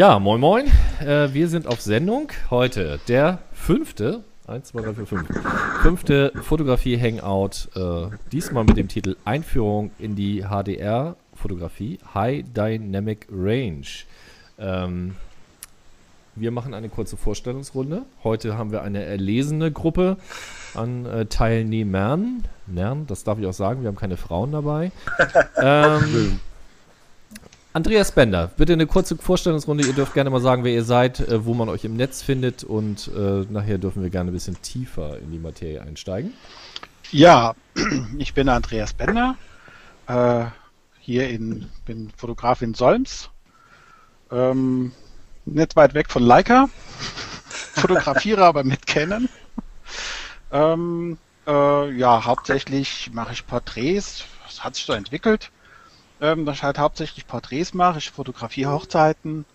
Ja, moin moin. Wir sind auf Sendung. Heute der fünfte Fotografie-Hangout. Diesmal mit dem Titel Einführung in die HDR-Fotografie, High Dynamic Range. Wir machen eine kurze Vorstellungsrunde. Heute haben wir eine erlesene Gruppe an Teilnehmern. Das darf ich auch sagen, wir haben keine Frauen dabei. Andreas Bender, bitte eine kurze Vorstellungsrunde. Ihr dürft gerne mal sagen, wer ihr seid, wo man euch im Netz findet, und nachher dürfen wir gerne ein bisschen tiefer in die Materie einsteigen. Ja, ich bin Andreas Bender, bin Fotograf in Solms, nicht weit weg von Leica, fotografiere aber mit Canon. Ja, hauptsächlich mache ich Porträts, das hat sich so entwickelt. Dass ich halt hauptsächlich Porträts mache, ich fotografiere Hochzeiten.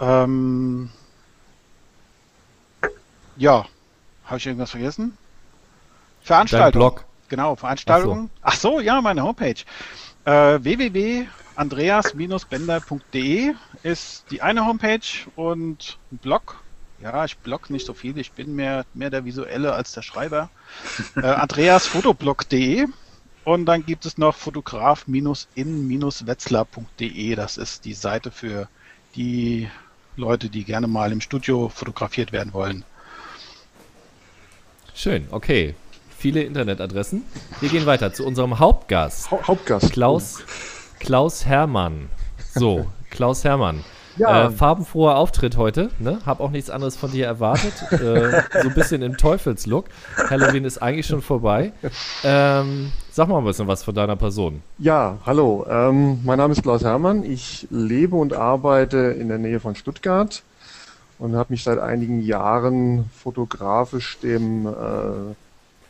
Ja, habe ich irgendwas vergessen? Veranstaltungen. Dein Blog. Genau, Veranstaltungen. Ach so, ja, meine Homepage. www.andreas-bender.de ist die eine Homepage und ein Blog. Ja, ich blogge nicht so viel, ich bin mehr der Visuelle als der Schreiber. andreasfotoblog.de. Und dann gibt es noch fotograf-in-wetzlar.de. Das ist die Seite für die Leute, die gerne mal im Studio fotografiert werden wollen. Schön, okay. Viele Internetadressen. Wir gehen weiter zu unserem Hauptgast. Hauptgast. Klaus Herrmann. So, Klaus Herrmann. Ja. Farbenfroher Auftritt heute, ne? Hab auch nichts anderes von dir erwartet. So ein bisschen im Teufelslook. Halloween ist eigentlich schon vorbei. Sag mal ein bisschen was von deiner Person. Ja, hallo. Mein Name ist Klaus Herrmann. Ich lebe und arbeite in der Nähe von Stuttgart und habe mich seit einigen Jahren fotografisch dem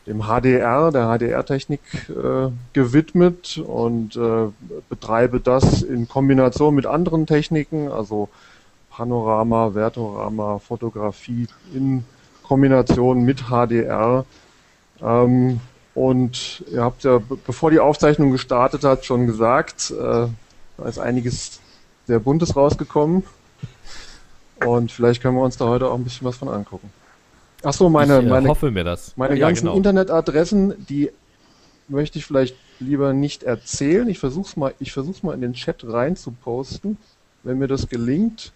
HDR, der HDR-Technik gewidmet und betreibe das in Kombination mit anderen Techniken, also Panorama, Vertorama, Fotografie in Kombination mit HDR. Und ihr habt ja, bevor die Aufzeichnung gestartet hat, schon gesagt, da ist einiges sehr Buntes rausgekommen und vielleicht können wir uns da heute auch ein bisschen was von angucken. Achso, meine ganzen Internetadressen, die möchte ich vielleicht lieber nicht erzählen. Ich versuch's mal in den Chat rein zu posten, wenn mir das gelingt.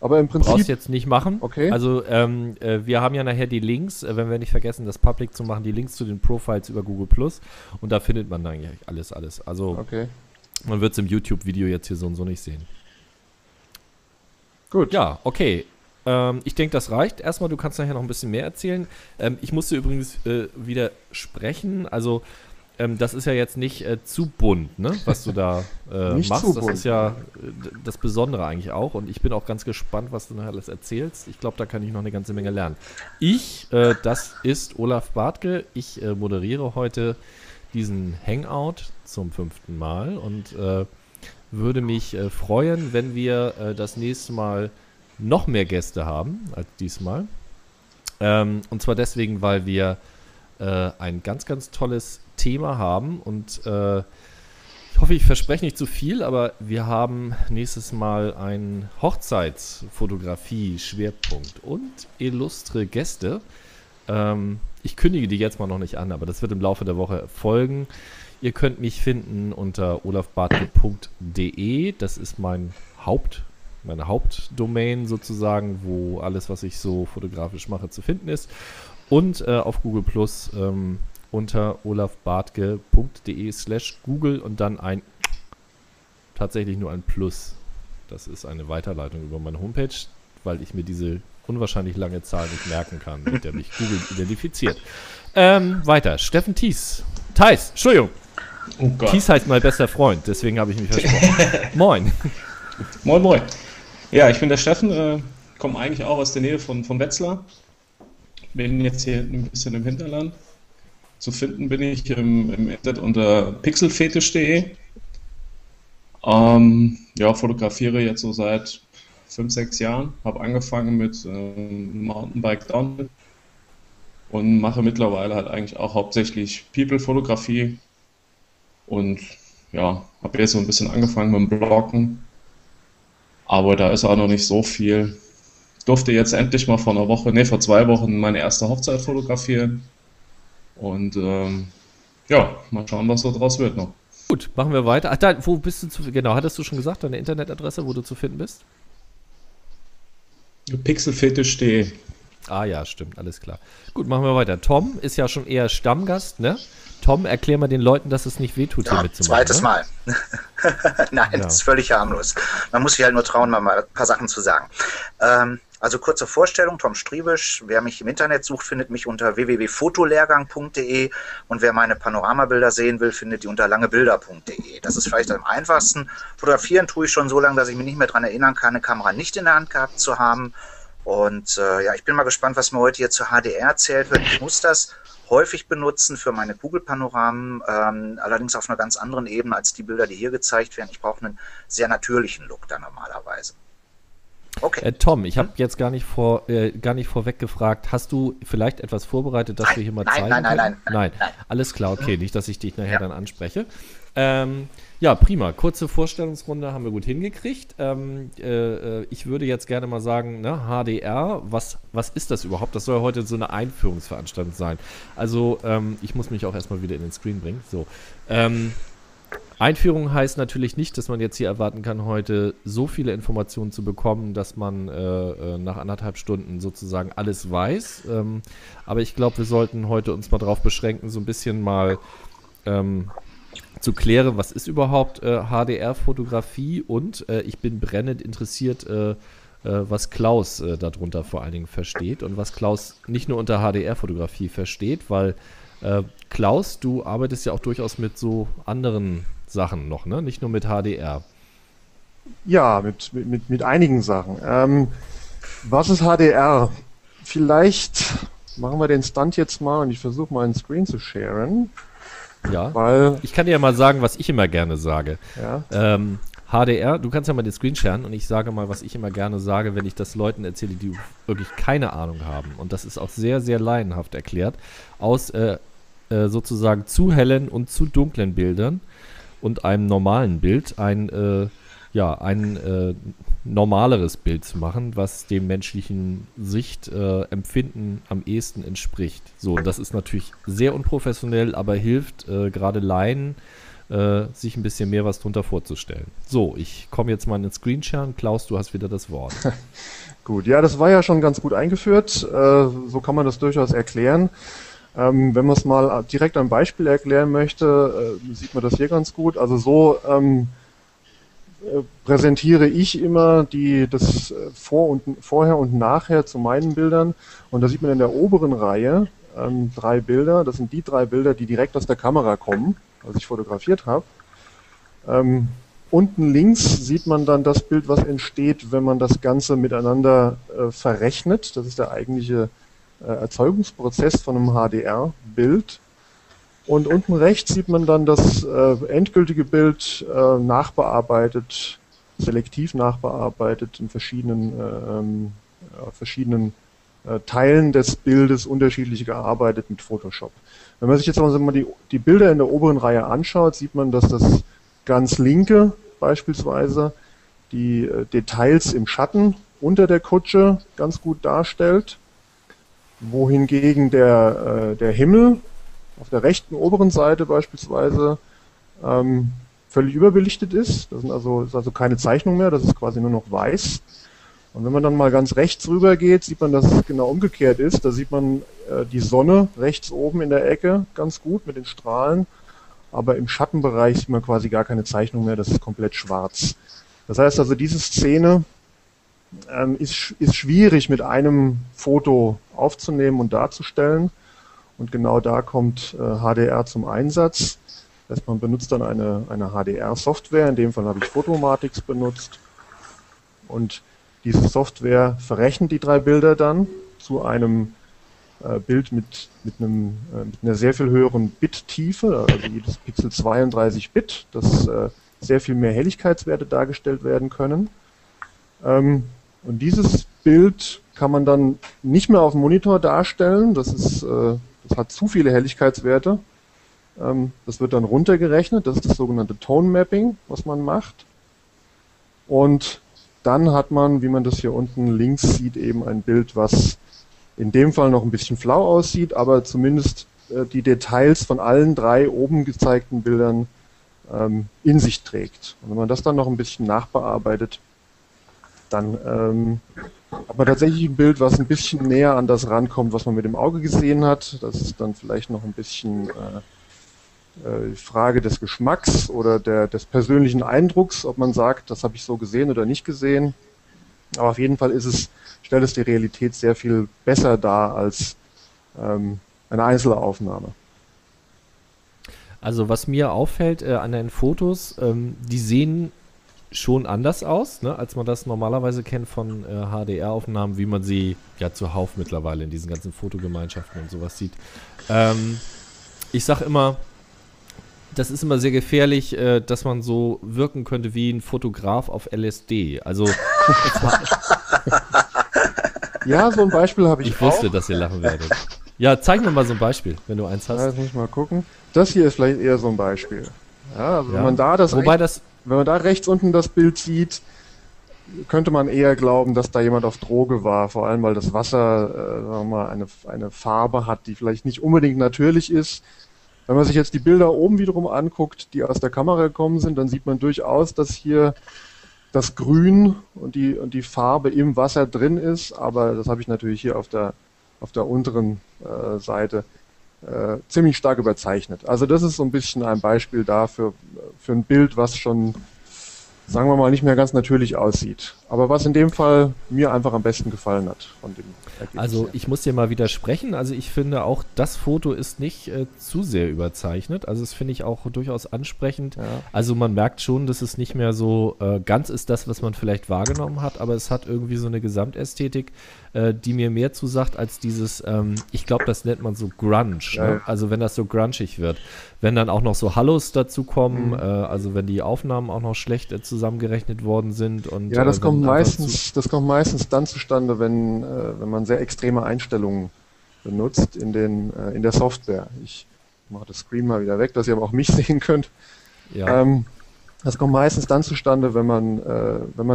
Aber im Prinzip... Brauchst jetzt nicht machen. Okay. Also wir haben ja nachher die Links, wenn wir nicht vergessen, das public zu machen, die Links zu den Profiles über Google+. Und da findet man dann ja alles. Also okay. Man wird es im YouTube-Video jetzt hier so und so nicht sehen. Gut. Ja, okay. Ich denke, das reicht. Erstmal, du kannst nachher noch ein bisschen mehr erzählen. Ich musste übrigens widersprechen. Also, das ist ja jetzt nicht zu bunt, ne? Was du da machst. Das ist ja das Besondere eigentlich auch. Und ich bin auch ganz gespannt, was du nachher alles erzählst. Ich glaube, da kann ich noch eine ganze Menge lernen. Das ist Olaf Bartke. Ich moderiere heute diesen Hangout zum 5. Mal und würde mich freuen, wenn wir das nächste Mal noch mehr Gäste haben als diesmal. Und zwar deswegen, weil wir ein ganz, ganz tolles Thema haben. Und ich hoffe, ich verspreche nicht zu viel, aber wir haben nächstes Mal einen Hochzeitsfotografie-Schwerpunkt und illustre Gäste. Ich kündige die jetzt mal noch nicht an, aber das wird im Laufe der Woche folgen. Ihr könnt mich finden unter olafbartke.de. Das ist meine Hauptdomain sozusagen, wo alles, was ich so fotografisch mache, zu finden ist. Und auf Google Plus unter olafbartke.de/Google und dann tatsächlich nur ein Plus. Das ist eine Weiterleitung über meine Homepage, weil ich mir diese unwahrscheinlich lange Zahl nicht merken kann, mit der mich Google identifiziert. Weiter, Steffen Theis, Entschuldigung. Oh Gott. Theis heißt mein bester Freund, deswegen habe ich mich versprochen. Moin. Moin moin. Ja, ich bin der Steffen, komme eigentlich auch aus der Nähe von Wetzlar. Bin jetzt hier ein bisschen im Hinterland. Zu finden bin ich im Internet unter pixelfetisch.de. Ja, fotografiere jetzt so seit 5-6 Jahren. Habe angefangen mit Mountainbike Downhill und mache mittlerweile halt eigentlich auch hauptsächlich People-Fotografie. Und ja, habe jetzt so ein bisschen angefangen mit dem Bloggen. Aber da ist auch noch nicht so viel. Ich durfte jetzt endlich mal vor einer Woche, nee, vor 2 Wochen meine erste Hochzeit fotografieren. Und ja, mal schauen, was da draus wird noch. Gut, machen wir weiter. Ach, da, wo bist du zu, genau, hattest du schon gesagt, deine Internetadresse, wo du zu finden bist? Pixelfetisch.de. Ah ja, stimmt, alles klar. Gut, machen wir weiter. Tom ist ja schon eher Stammgast, ne? Tom, erklär mal den Leuten, dass es nicht wehtut, hier mitzumachen. Zweites Mal. Nein, ja. Das ist völlig harmlos. Man muss sich halt nur trauen, mal ein paar Sachen zu sagen. Also kurze Vorstellung, Tom Striebisch. Wer mich im Internet sucht, findet mich unter www.fotolehrgang.de und wer meine Panoramabilder sehen will, findet die unter langebilder.de. Das ist vielleicht am einfachsten. Fotografieren tue ich schon so lange, dass ich mich nicht mehr daran erinnern kann, eine Kamera nicht in der Hand gehabt zu haben. Und ja, ich bin mal gespannt, was mir heute hier zur HDR erzählt wird. Ich muss das häufig benutzen für meine Kugelpanoramen, allerdings auf einer ganz anderen Ebene als die Bilder, die hier gezeigt werden. Ich brauche einen sehr natürlichen Look da normalerweise. Okay. Tom, ich habe jetzt gar nicht vorweg gefragt, hast du vielleicht etwas vorbereitet, dass wir hier mal zeigen? Nein. Alles klar, okay, nicht, dass ich dich nachher dann anspreche. Ja, prima. Kurze Vorstellungsrunde haben wir gut hingekriegt. Ich würde jetzt gerne mal sagen, ne, HDR, was ist das überhaupt? Das soll heute so eine Einführungsveranstaltung sein. Also ich muss mich auch erstmal wieder in den Screen bringen. So. Einführung heißt natürlich nicht, dass man jetzt hier erwarten kann, heute so viele Informationen zu bekommen, dass man nach 1,5 Stunden sozusagen alles weiß. Aber ich glaube, wir sollten heute uns mal darauf beschränken, so ein bisschen mal zu klären, was ist überhaupt HDR-Fotografie, und ich bin brennend interessiert, was Klaus darunter vor allen Dingen versteht und was Klaus nicht nur unter HDR-Fotografie versteht, weil Klaus, du arbeitest ja auch durchaus mit so anderen Sachen noch, ne? Nicht nur mit HDR. Ja, mit einigen Sachen. Was ist HDR? Vielleicht machen wir den Stunt jetzt mal und ich versuche mal einen Screen zu sharen. Ja, weil ich kann dir ja mal sagen, was ich immer gerne sage. Ja. HDR, du kannst ja mal den Screen sharen und ich sage mal, was ich immer gerne sage, wenn ich das Leuten erzähle, die wirklich keine Ahnung haben. Und das ist auch sehr, sehr laienhaft erklärt. Aus sozusagen zu hellen und zu dunklen Bildern und einem normalen Bild ein normaleres Bild zu machen, was dem menschlichen Sichtempfinden am ehesten entspricht. So, das ist natürlich sehr unprofessionell, aber hilft gerade Laien, sich ein bisschen mehr was drunter vorzustellen. So, ich komme jetzt mal in den Screenshare. Klaus, du hast wieder das Wort. Gut, ja, das war ja schon ganz gut eingeführt. So kann man das durchaus erklären. Wenn man es mal direkt am Beispiel erklären möchte, sieht man das hier ganz gut. Also so präsentiere ich immer das Vorher und Nachher zu meinen Bildern. Und da sieht man in der oberen Reihe 3 Bilder. Das sind die 3 Bilder, die direkt aus der Kamera kommen, als ich fotografiert habe. Unten links sieht man dann das Bild, was entsteht, wenn man das Ganze miteinander verrechnet. Das ist der eigentliche Erzeugungsprozess von einem HDR-Bild, und unten rechts sieht man dann das endgültige Bild nachbearbeitet, selektiv nachbearbeitet in verschiedenen Teilen des Bildes unterschiedlich gearbeitet mit Photoshop. Wenn man sich jetzt mal die Bilder in der oberen Reihe anschaut, sieht man, dass das ganz linke beispielsweise die Details im Schatten unter der Kutsche ganz gut darstellt, wohingegen der Himmel auf der rechten oberen Seite beispielsweise völlig überbelichtet ist. Das ist also keine Zeichnung mehr, das ist quasi nur noch weiß. Und wenn man dann mal ganz rechts rüber geht, sieht man, dass es genau umgekehrt ist. Da sieht man die Sonne rechts oben in der Ecke ganz gut mit den Strahlen, aber im Schattenbereich sieht man quasi gar keine Zeichnung mehr, das ist komplett schwarz. Das heißt also, diese Szene ist schwierig mit einem Foto aufzunehmen und darzustellen, und genau da kommt HDR zum Einsatz. Man benutzt dann eine HDR-Software, in dem Fall habe ich Photomatix benutzt, und diese Software verrechnet die 3 Bilder dann zu einem Bild mit einer sehr viel höheren Bit-Tiefe, also jedes Pixel 32 Bit, dass sehr viel mehr Helligkeitswerte dargestellt werden können. Und dieses Bild kann man dann nicht mehr auf dem Monitor darstellen, das hat zu viele Helligkeitswerte. Das wird dann runtergerechnet, das ist das sogenannte Tone Mapping, was man macht. Und dann hat man, wie man das hier unten links sieht, eben ein Bild, was in dem Fall noch ein bisschen flau aussieht, aber zumindest die Details von allen drei oben gezeigten Bildern in sich trägt. Und wenn man das dann noch ein bisschen nachbearbeitet, dann hat man tatsächlich ein Bild, was ein bisschen näher an das rankommt, was man mit dem Auge gesehen hat. Das ist dann vielleicht noch ein bisschen Frage des Geschmacks oder des persönlichen Eindrucks, ob man sagt, das habe ich so gesehen oder nicht gesehen. Aber auf jeden Fall stellt es die Realität sehr viel besser dar als eine einzelne Aufnahme. Also was mir auffällt an den Fotos, die sehen schon anders aus, ne, als man das normalerweise kennt von HDR-Aufnahmen, wie man sie ja zuhauf mittlerweile in diesen ganzen Fotogemeinschaften und sowas sieht. Ich sage immer, das ist immer sehr gefährlich, dass man so wirken könnte wie ein Fotograf auf LSD. Also ja, so ein Beispiel habe ich auch. Ich wusste, dass ihr lachen werdet. Ja, zeig mir mal so ein Beispiel, wenn du eins hast. Ja, jetzt muss ich mal gucken. Das hier ist vielleicht eher so ein Beispiel. Ja, also ja. Wenn man da rechts unten das Bild sieht, könnte man eher glauben, dass da jemand auf Droge war. Vor allem, weil das Wasser sagen wir mal, eine Farbe hat, die vielleicht nicht unbedingt natürlich ist. Wenn man sich jetzt die Bilder oben wiederum anguckt, die aus der Kamera gekommen sind, dann sieht man durchaus, dass hier das Grün und die Farbe im Wasser drin ist, aber das habe ich natürlich hier auf der unteren Seite ziemlich stark überzeichnet. Also das ist so ein bisschen ein Beispiel dafür, für ein Bild, was schon, sagen wir mal, nicht mehr ganz natürlich aussieht. Aber was in dem Fall mir einfach am besten gefallen hat von dem Ergebnis. Also ich muss dir mal widersprechen. Also ich finde auch, das Foto ist nicht zu sehr überzeichnet. Also das finde ich auch durchaus ansprechend. Ja. Also man merkt schon, dass es nicht mehr so ganz ist das, was man vielleicht wahrgenommen hat, aber es hat irgendwie so eine Gesamtästhetik, die mir mehr zusagt als dieses, ich glaube, das nennt man so Grunge. Ja. Ne? Also wenn das so grungig wird. Wenn dann auch noch so Hallos dazu kommen, also wenn die Aufnahmen auch noch schlecht zusammengerechnet worden sind. Und, ja, das kommt meistens dann zustande, wenn man sehr extreme Einstellungen benutzt in der Software. Ich mache das Screen mal wieder weg, dass ihr aber auch mich sehen könnt. Ja. Das kommt meistens dann zustande, wenn man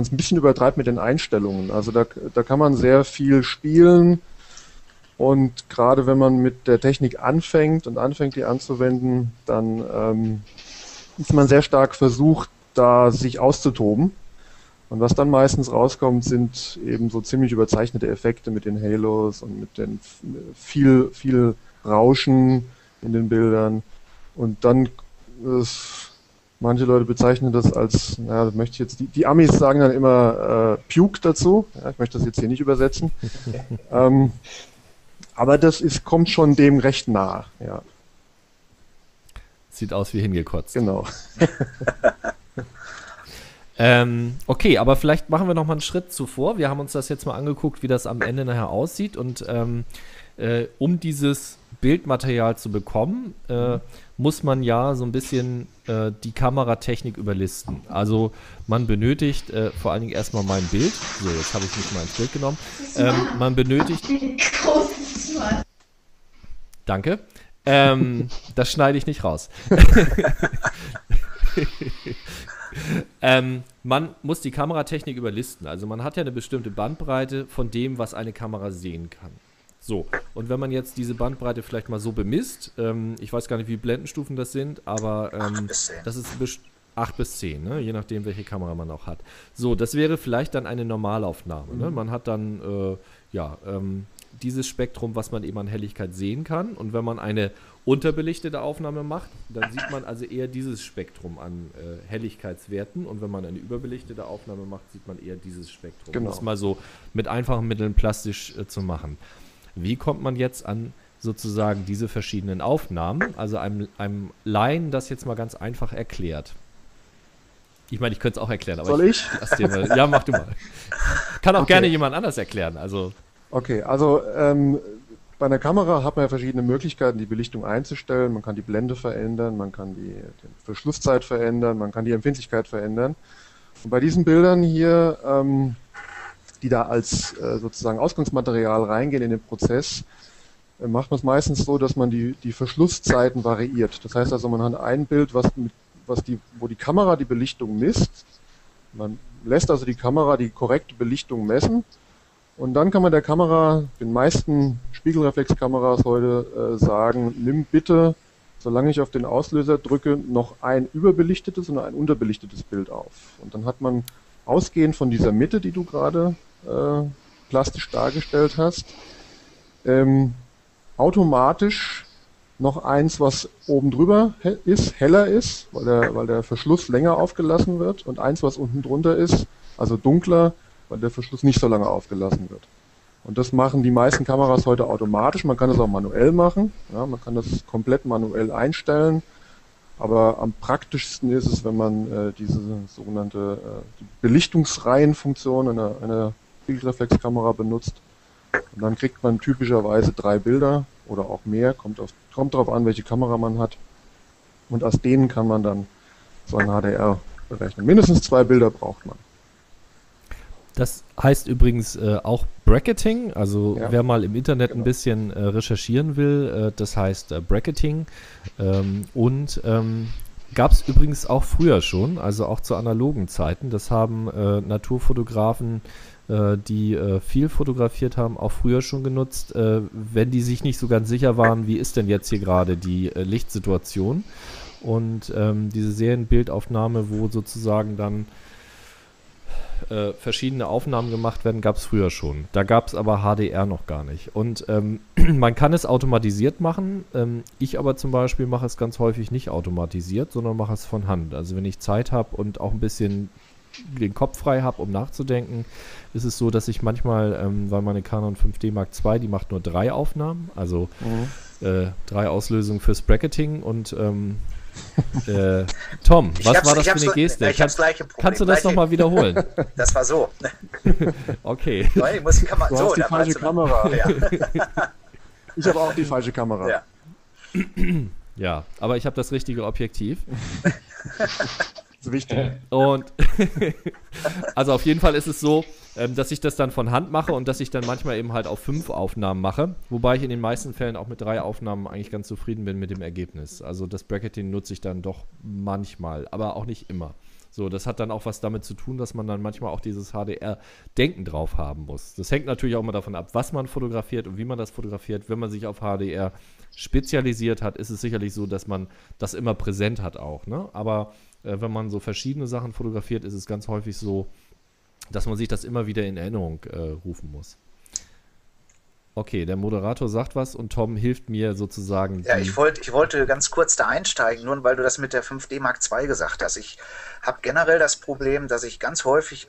es ein bisschen übertreibt mit den Einstellungen. Also da kann man sehr viel spielen. Und gerade wenn man mit der Technik anfängt, die anzuwenden, dann ist man sehr stark versucht, da sich auszutoben. Und was dann meistens rauskommt, sind eben so ziemlich überzeichnete Effekte mit den Halos und mit den viel Rauschen in den Bildern. Und dann, manche Leute bezeichnen das als, naja, möchte ich jetzt, die Amis sagen dann immer Puke dazu. Ja, ich möchte das jetzt hier nicht übersetzen. Aber das kommt schon dem recht nah. Ja. Sieht aus wie hingekotzt. Genau. Okay, aber vielleicht machen wir noch mal einen Schritt zuvor. Wir haben uns das jetzt mal angeguckt, wie das am Ende nachher aussieht. Und um dieses Bildmaterial zu bekommen, muss man ja so ein bisschen die Kameratechnik überlisten. Also man benötigt vor allen Dingen erstmal mein Bild. So, jetzt habe ich nicht mal ins Bild genommen. Man benötigt... Danke. Das schneide ich nicht raus. Man muss die Kameratechnik überlisten. Also man hat ja eine bestimmte Bandbreite von dem, was eine Kamera sehen kann. So, und wenn man jetzt diese Bandbreite vielleicht mal so bemisst, ich weiß gar nicht, wie Blendenstufen das sind, aber 8 bis 10. Das ist 8 bis 10, ne? Je nachdem, welche Kamera man auch hat. So, das wäre vielleicht dann eine Normalaufnahme. Ne? Man hat dann, dieses Spektrum, was man eben an Helligkeit sehen kann. Und wenn man eine unterbelichtete Aufnahme macht, dann sieht man also eher dieses Spektrum an Helligkeitswerten. Und wenn man eine überbelichtete Aufnahme macht, sieht man eher dieses Spektrum. Genau. Das mal so mit einfachen Mitteln plastisch zu machen. Wie kommt man jetzt an sozusagen diese verschiedenen Aufnahmen? Also einem Laien das jetzt mal ganz einfach erklärt. Ich meine, ich könnte es auch erklären. Aber soll ich? Ja, mach du mal. Kann auch gerne jemand anders erklären. Also... Okay, also bei einer Kamera hat man ja verschiedene Möglichkeiten, die Belichtung einzustellen. Man kann die Blende verändern, man kann die Verschlusszeit verändern, man kann die Empfindlichkeit verändern. Und bei diesen Bildern hier, die da als sozusagen Ausgangsmaterial reingehen in den Prozess, macht man es meistens so, dass man die Verschlusszeiten variiert. Das heißt also, man hat ein Bild, wo die Kamera die Belichtung misst, Man lässt also die Kamera die korrekte Belichtung messen und dann kann man der Kamera, den meisten Spiegelreflexkameras heute, sagen, nimm bitte, solange ich auf den Auslöser drücke, noch ein überbelichtetes und ein unterbelichtetes Bild auf. Und dann hat man ausgehend von dieser Mitte, die du gerade plastisch dargestellt hast, automatisch noch eins, was oben drüber ist, heller ist, weil der Verschluss länger aufgelassen wird, und eins, was unten drunter ist, also dunkler, weil der Verschluss nicht so lange aufgelassen wird. Und das machen die meisten Kameras heute automatisch. Man kann das auch manuell machen. Ja, man kann das komplett manuell einstellen. Aber am praktischsten ist es, wenn man diese sogenannte Belichtungsreihenfunktion einer Spiegelreflexkamera benutzt. Und dann kriegt man typischerweise 3 Bilder oder auch mehr. Kommt darauf an, welche Kamera man hat. Und aus denen kann man dann so ein HDR berechnen. Mindestens 2 Bilder braucht man. Das heißt übrigens auch Bracketing, also ja, wer mal im Internet ein bisschen recherchieren will, das heißt Bracketing. Gab es übrigens auch früher schon, also auch zu analogen Zeiten. Das haben Naturfotografen, die viel fotografiert haben, auch früher schon genutzt, wenn die sich nicht so ganz sicher waren, wie ist denn jetzt hier gerade die Lichtsituation. Und diese Serienbildaufnahme, wo sozusagen dann verschiedene Aufnahmen gemacht werden, gab es früher schon. Da gab es aber HDR noch gar nicht. Und man kann es automatisiert machen. Ich aber zum Beispiel mache es ganz häufig nicht automatisiert, sondern mache es von Hand. Also wenn ich Zeit habe und auch ein bisschen den Kopf frei habe, um nachzudenken, ist es so, dass ich manchmal, weil meine Canon 5D Mark II, die macht nur 3 Aufnahmen, also 3 Auslösungen fürs Bracketing und Tom, was war das für eine Geste? Kannst du das nochmal wiederholen? Das war so. Okay. Ich muss die Kamera, du hast die falsche Kamera. Ja. Ich habe auch die falsche Kamera. Ja, ja, aber ich habe das richtige Objektiv. Das ist wichtig. Und also auf jeden Fall ist es so, dass ich das dann von Hand mache und dass ich dann manchmal eben halt auch 5 Aufnahmen mache, wobei ich in den meisten Fällen auch mit 3 Aufnahmen eigentlich ganz zufrieden bin mit dem Ergebnis. Also das Bracketing nutze ich dann doch manchmal, aber auch nicht immer. So, das hat dann auch was damit zu tun, dass man dann manchmal auch dieses HDR-Denken drauf haben muss. Das hängt natürlich auch mal davon ab, was man fotografiert und wie man das fotografiert. Wenn man sich auf HDR spezialisiert hat, ist es sicherlich so, dass man das immer präsent hat auch, ne? Aber wenn man so verschiedene Sachen fotografiert, ist es ganz häufig so, dass man sich das immer wieder in Erinnerung rufen muss. Okay, der Moderator sagt was und Tom hilft mir sozusagen. Ja, ich wollte ganz kurz da einsteigen, nur weil du das mit der 5D Mark II gesagt hast. Ich habe generell das Problem, dass ich ganz häufig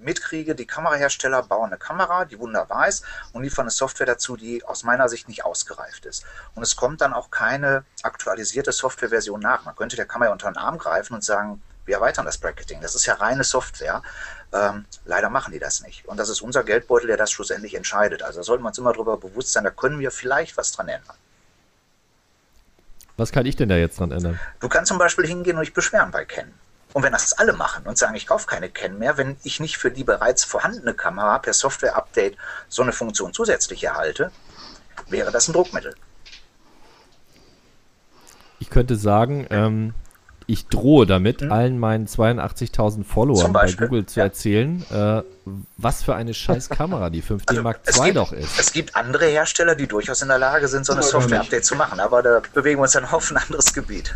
mitkriege, die Kamerahersteller bauen eine Kamera, die wunderbar ist, und liefern eine Software dazu, die aus meiner Sicht nicht ausgereift ist. Und es kommt dann auch keine aktualisierte Softwareversion nach. Man könnte der Kamera unter den Arm greifen und sagen, wir erweitern das Bracketing, das ist ja reine Software. Leider machen die das nicht. Und das ist unser Geldbeutel, der das schlussendlich entscheidet. Also da sollten wir uns immer darüber bewusst sein, da können wir vielleicht was dran ändern. Was kann ich denn da jetzt dran ändern? Du kannst zum Beispiel hingehen und dich beschweren bei Canon. Und wenn das alle machen und sagen, ich kaufe keine Canon mehr, wenn ich nicht für die bereits vorhandene Kamera per Software-Update so eine Funktion zusätzlich erhalte, wäre das ein Druckmittel. Ich könnte sagen, ich drohe damit, allen meinen 82.000 Followern bei Google zu erzählen, was für eine scheiß Kamera die 5D Mark II doch ist. Es gibt andere Hersteller, die durchaus in der Lage sind, so eine Software-Update zu machen, aber da bewegen wir uns dann auf ein anderes Gebiet.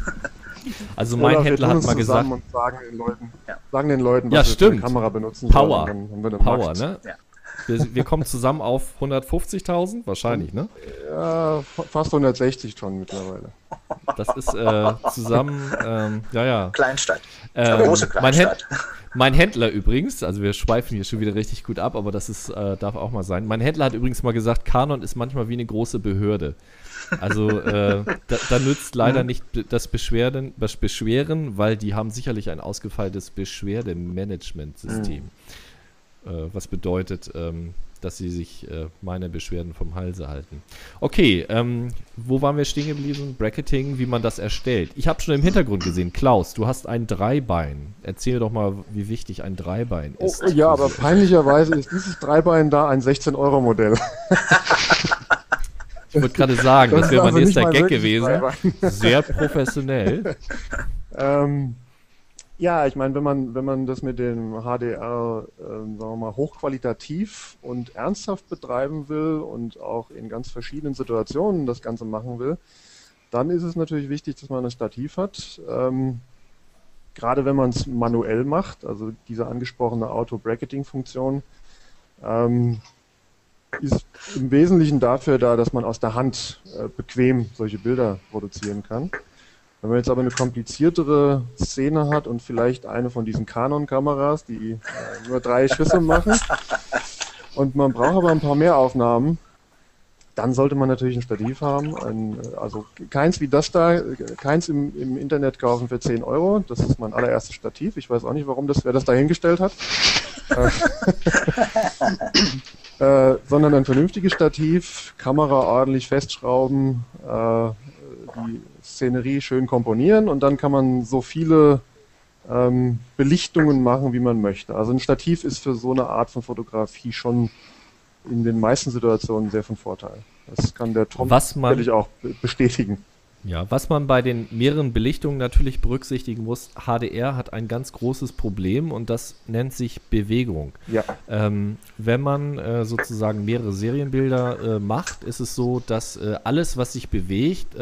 Also mein Händler hat mal gesagt... Und sagen den Leuten, was sie für eine Kamera benutzen sollen. Power, ne? Ja. Wir kommen zusammen auf 150.000 wahrscheinlich, ne? Ja, fast 160 schon mittlerweile. Das ist zusammen, Kleinstadt. Große Kleinstadt. Mein Händler übrigens, also wir schweifen hier schon wieder richtig gut ab, aber das ist, darf auch mal sein. Mein Händler hat übrigens mal gesagt, Canon ist manchmal wie eine große Behörde. Also da nützt leider nicht das Beschweren, weil die haben sicherlich ein ausgefeiltes Beschwerdemanagementsystem. Mhm. Was bedeutet, dass sie sich meine Beschwerden vom Halse halten. Okay, wo waren wir stehen geblieben? Bracketing, wie man das erstellt. Ich habe schon im Hintergrund gesehen, Klaus, du hast ein Dreibein. Erzähl doch mal, wie wichtig ein Dreibein ist. Oh, ja, aber peinlicherweise ist dieses Dreibein da ein 16-Euro-Modell. Ich wollte gerade sagen, das wäre also mein nächster Gag gewesen. Dreibein. Sehr professionell. Ja, ich meine, wenn man das mit dem HDR, sagen wir mal, hochqualitativ und ernsthaft betreiben will und auch in ganz verschiedenen Situationen das Ganze machen will, dann ist es natürlich wichtig, dass man ein Stativ hat. Gerade wenn man es manuell macht, also diese angesprochene Auto-Bracketing-Funktion, ist im Wesentlichen dafür da, dass man aus der Hand bequem solche Bilder produzieren kann. Wenn man jetzt aber eine kompliziertere Szene hat und vielleicht eine von diesen Canon-Kameras, die nur 3 Schüsse machen, und man braucht aber ein paar mehr Aufnahmen, dann sollte man natürlich ein Stativ haben. Also keins wie das da, keins im Internet kaufen für 10 Euro. Das ist mein allererstes Stativ. Ich weiß auch nicht, warum wer das da hingestellt hat. Sondern ein vernünftiges Stativ, Kamera ordentlich festschrauben, die Szenerie schön komponieren, und dann kann man so viele Belichtungen machen, wie man möchte. Also ein Stativ ist für so eine Art von Fotografie schon in den meisten Situationen sehr von Vorteil. Das kann der Tom natürlich auch bestätigen. Ja, was man bei den mehreren Belichtungen natürlich berücksichtigen muss, HDR hat ein ganz großes Problem, und das nennt sich Bewegung. Ja. Wenn man sozusagen mehrere Serienbilder macht, ist es so, dass alles, was sich bewegt,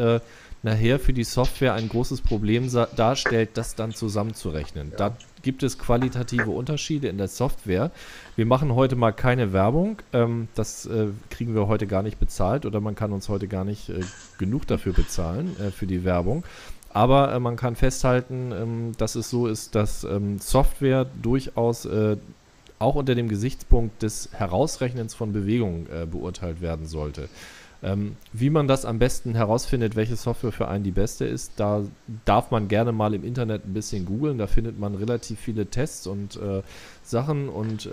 nachher für die Software ein großes Problem darstellt, das dann zusammenzurechnen. Ja. Da gibt es qualitative Unterschiede in der Software. Wir machen heute mal keine Werbung. Das kriegen wir heute gar nicht bezahlt, oder man kann uns heute gar nicht genug dafür bezahlen, für die Werbung. Aber man kann festhalten, dass es so ist, dass Software durchaus auch unter dem Gesichtspunkt des Herausrechnens von Bewegungen beurteilt werden sollte. Wie man das am besten herausfindet, welche Software für einen die beste ist, da darf man gerne mal im Internet ein bisschen googeln. Da findet man relativ viele Tests und Sachen, und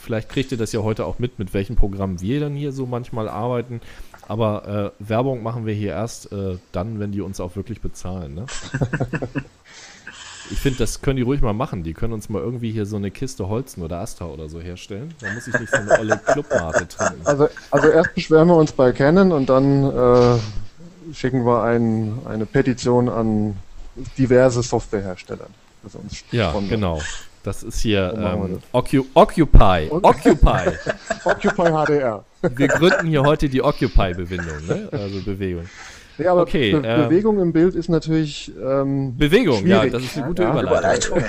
vielleicht kriegt ihr das ja heute auch mit welchen Programmen wir dann hier so manchmal arbeiten. Aber Werbung machen wir hier erst dann, wenn die uns auch wirklich bezahlen, ne? Ich finde, das können die ruhig mal machen. Die können uns mal irgendwie hier so eine Kiste Holzen oder Astra oder so herstellen. Da muss ich nicht so eine olle Clubmate trinken. Also erst beschweren wir uns bei Canon, und dann schicken wir eine Petition an diverse Softwarehersteller. Also uns genau. Das ist hier Occupy. Occupy HDR. Wir gründen hier heute die Occupy-Bewegung, ne? Also Bewegung. Nee, aber okay, Bewegung im Bild ist natürlich Bewegung, schwierig. Ja, das ist eine gute Überleitung.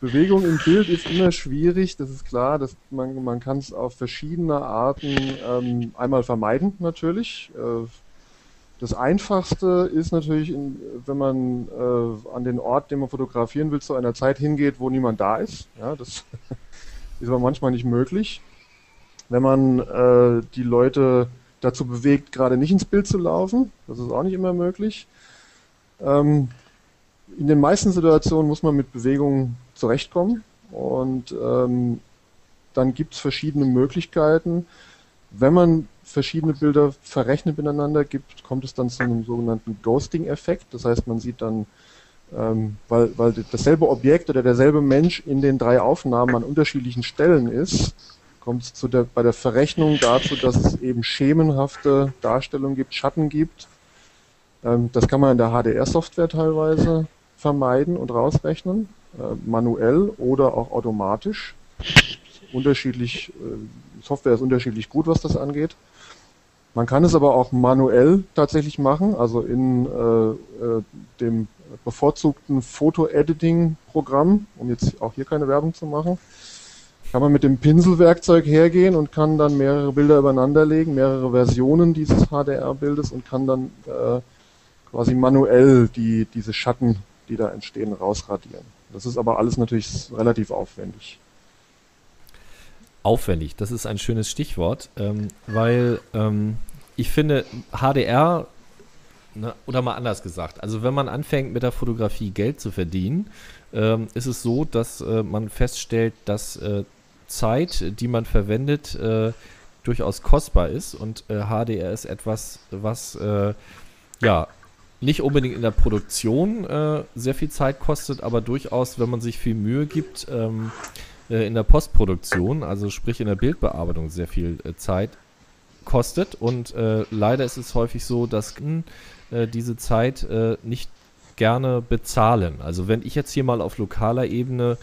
Bewegung im Bild ist immer schwierig, das ist klar. Man kann es auf verschiedene Arten einmal vermeiden, natürlich. Das Einfachste ist natürlich, wenn man an den Ort, den man fotografieren will, zu einer Zeit hingeht, wo niemand da ist. Ja, das ist aber manchmal nicht möglich. Wenn man die Leute dazu bewegt, gerade nicht ins Bild zu laufen. Das ist auch nicht immer möglich. In den meisten Situationen muss man mit Bewegungen zurechtkommen, und dann gibt es verschiedene Möglichkeiten. Wenn man verschiedene Bilder verrechnet miteinander gibt, kommt es dann zu einem sogenannten Ghosting-Effekt. Das heißt, man sieht dann, weil dasselbe Objekt oder derselbe Mensch in den 3 Aufnahmen an unterschiedlichen Stellen ist, kommt es bei der Verrechnung dazu, dass es eben schemenhafte Darstellungen gibt, Schatten gibt. Das kann man in der HDR-Software teilweise vermeiden und rausrechnen, manuell oder auch automatisch. Unterschiedlich, Software ist unterschiedlich gut, was das angeht. Man kann es aber auch manuell tatsächlich machen, also in dem bevorzugten Foto-Editing-Programm, um jetzt auch hier keine Werbung zu machen. Kann man mit dem Pinselwerkzeug hergehen und kann dann mehrere Bilder übereinander legen, mehrere Versionen dieses HDR-Bildes, und kann dann quasi manuell diese Schatten, die da entstehen, rausradieren. Das ist aber alles natürlich relativ aufwendig. Aufwendig, das ist ein schönes Stichwort, weil ich finde, HDR, ne, oder mal anders gesagt, also wenn man anfängt mit der Fotografie Geld zu verdienen, ist es so, dass man feststellt, dass Zeit, die man verwendet, durchaus kostbar ist, und HDR ist etwas, was ja nicht unbedingt in der Produktion sehr viel Zeit kostet, aber durchaus, wenn man sich viel Mühe gibt, in der Postproduktion, also sprich in der Bildbearbeitung, sehr viel Zeit kostet, und leider ist es häufig so, dass diese Zeit nicht gerne bezahlen. Also wenn ich jetzt hier mal auf lokaler Ebene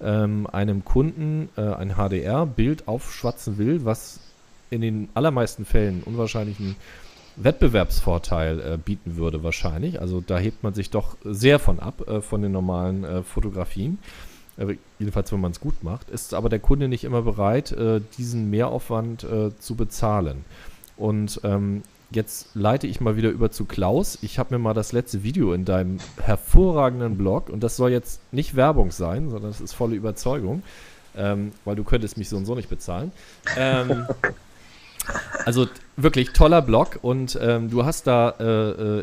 einem Kunden ein HDR-Bild aufschwatzen will, was in den allermeisten Fällen unwahrscheinlich einen Wettbewerbsvorteil bieten würde wahrscheinlich. Also da hebt man sich doch sehr von ab, von den normalen Fotografien. Jedenfalls, wenn man es gut macht, ist aber der Kunde nicht immer bereit, diesen Mehraufwand zu bezahlen. Und jetzt leite ich mal wieder über zu Klaus. Ich habe mir mal das letzte Video in deinem hervorragenden Blog, und das soll jetzt nicht Werbung sein, sondern das ist volle Überzeugung, weil du könntest mich so und so nicht bezahlen. Also wirklich toller Blog, und du hast da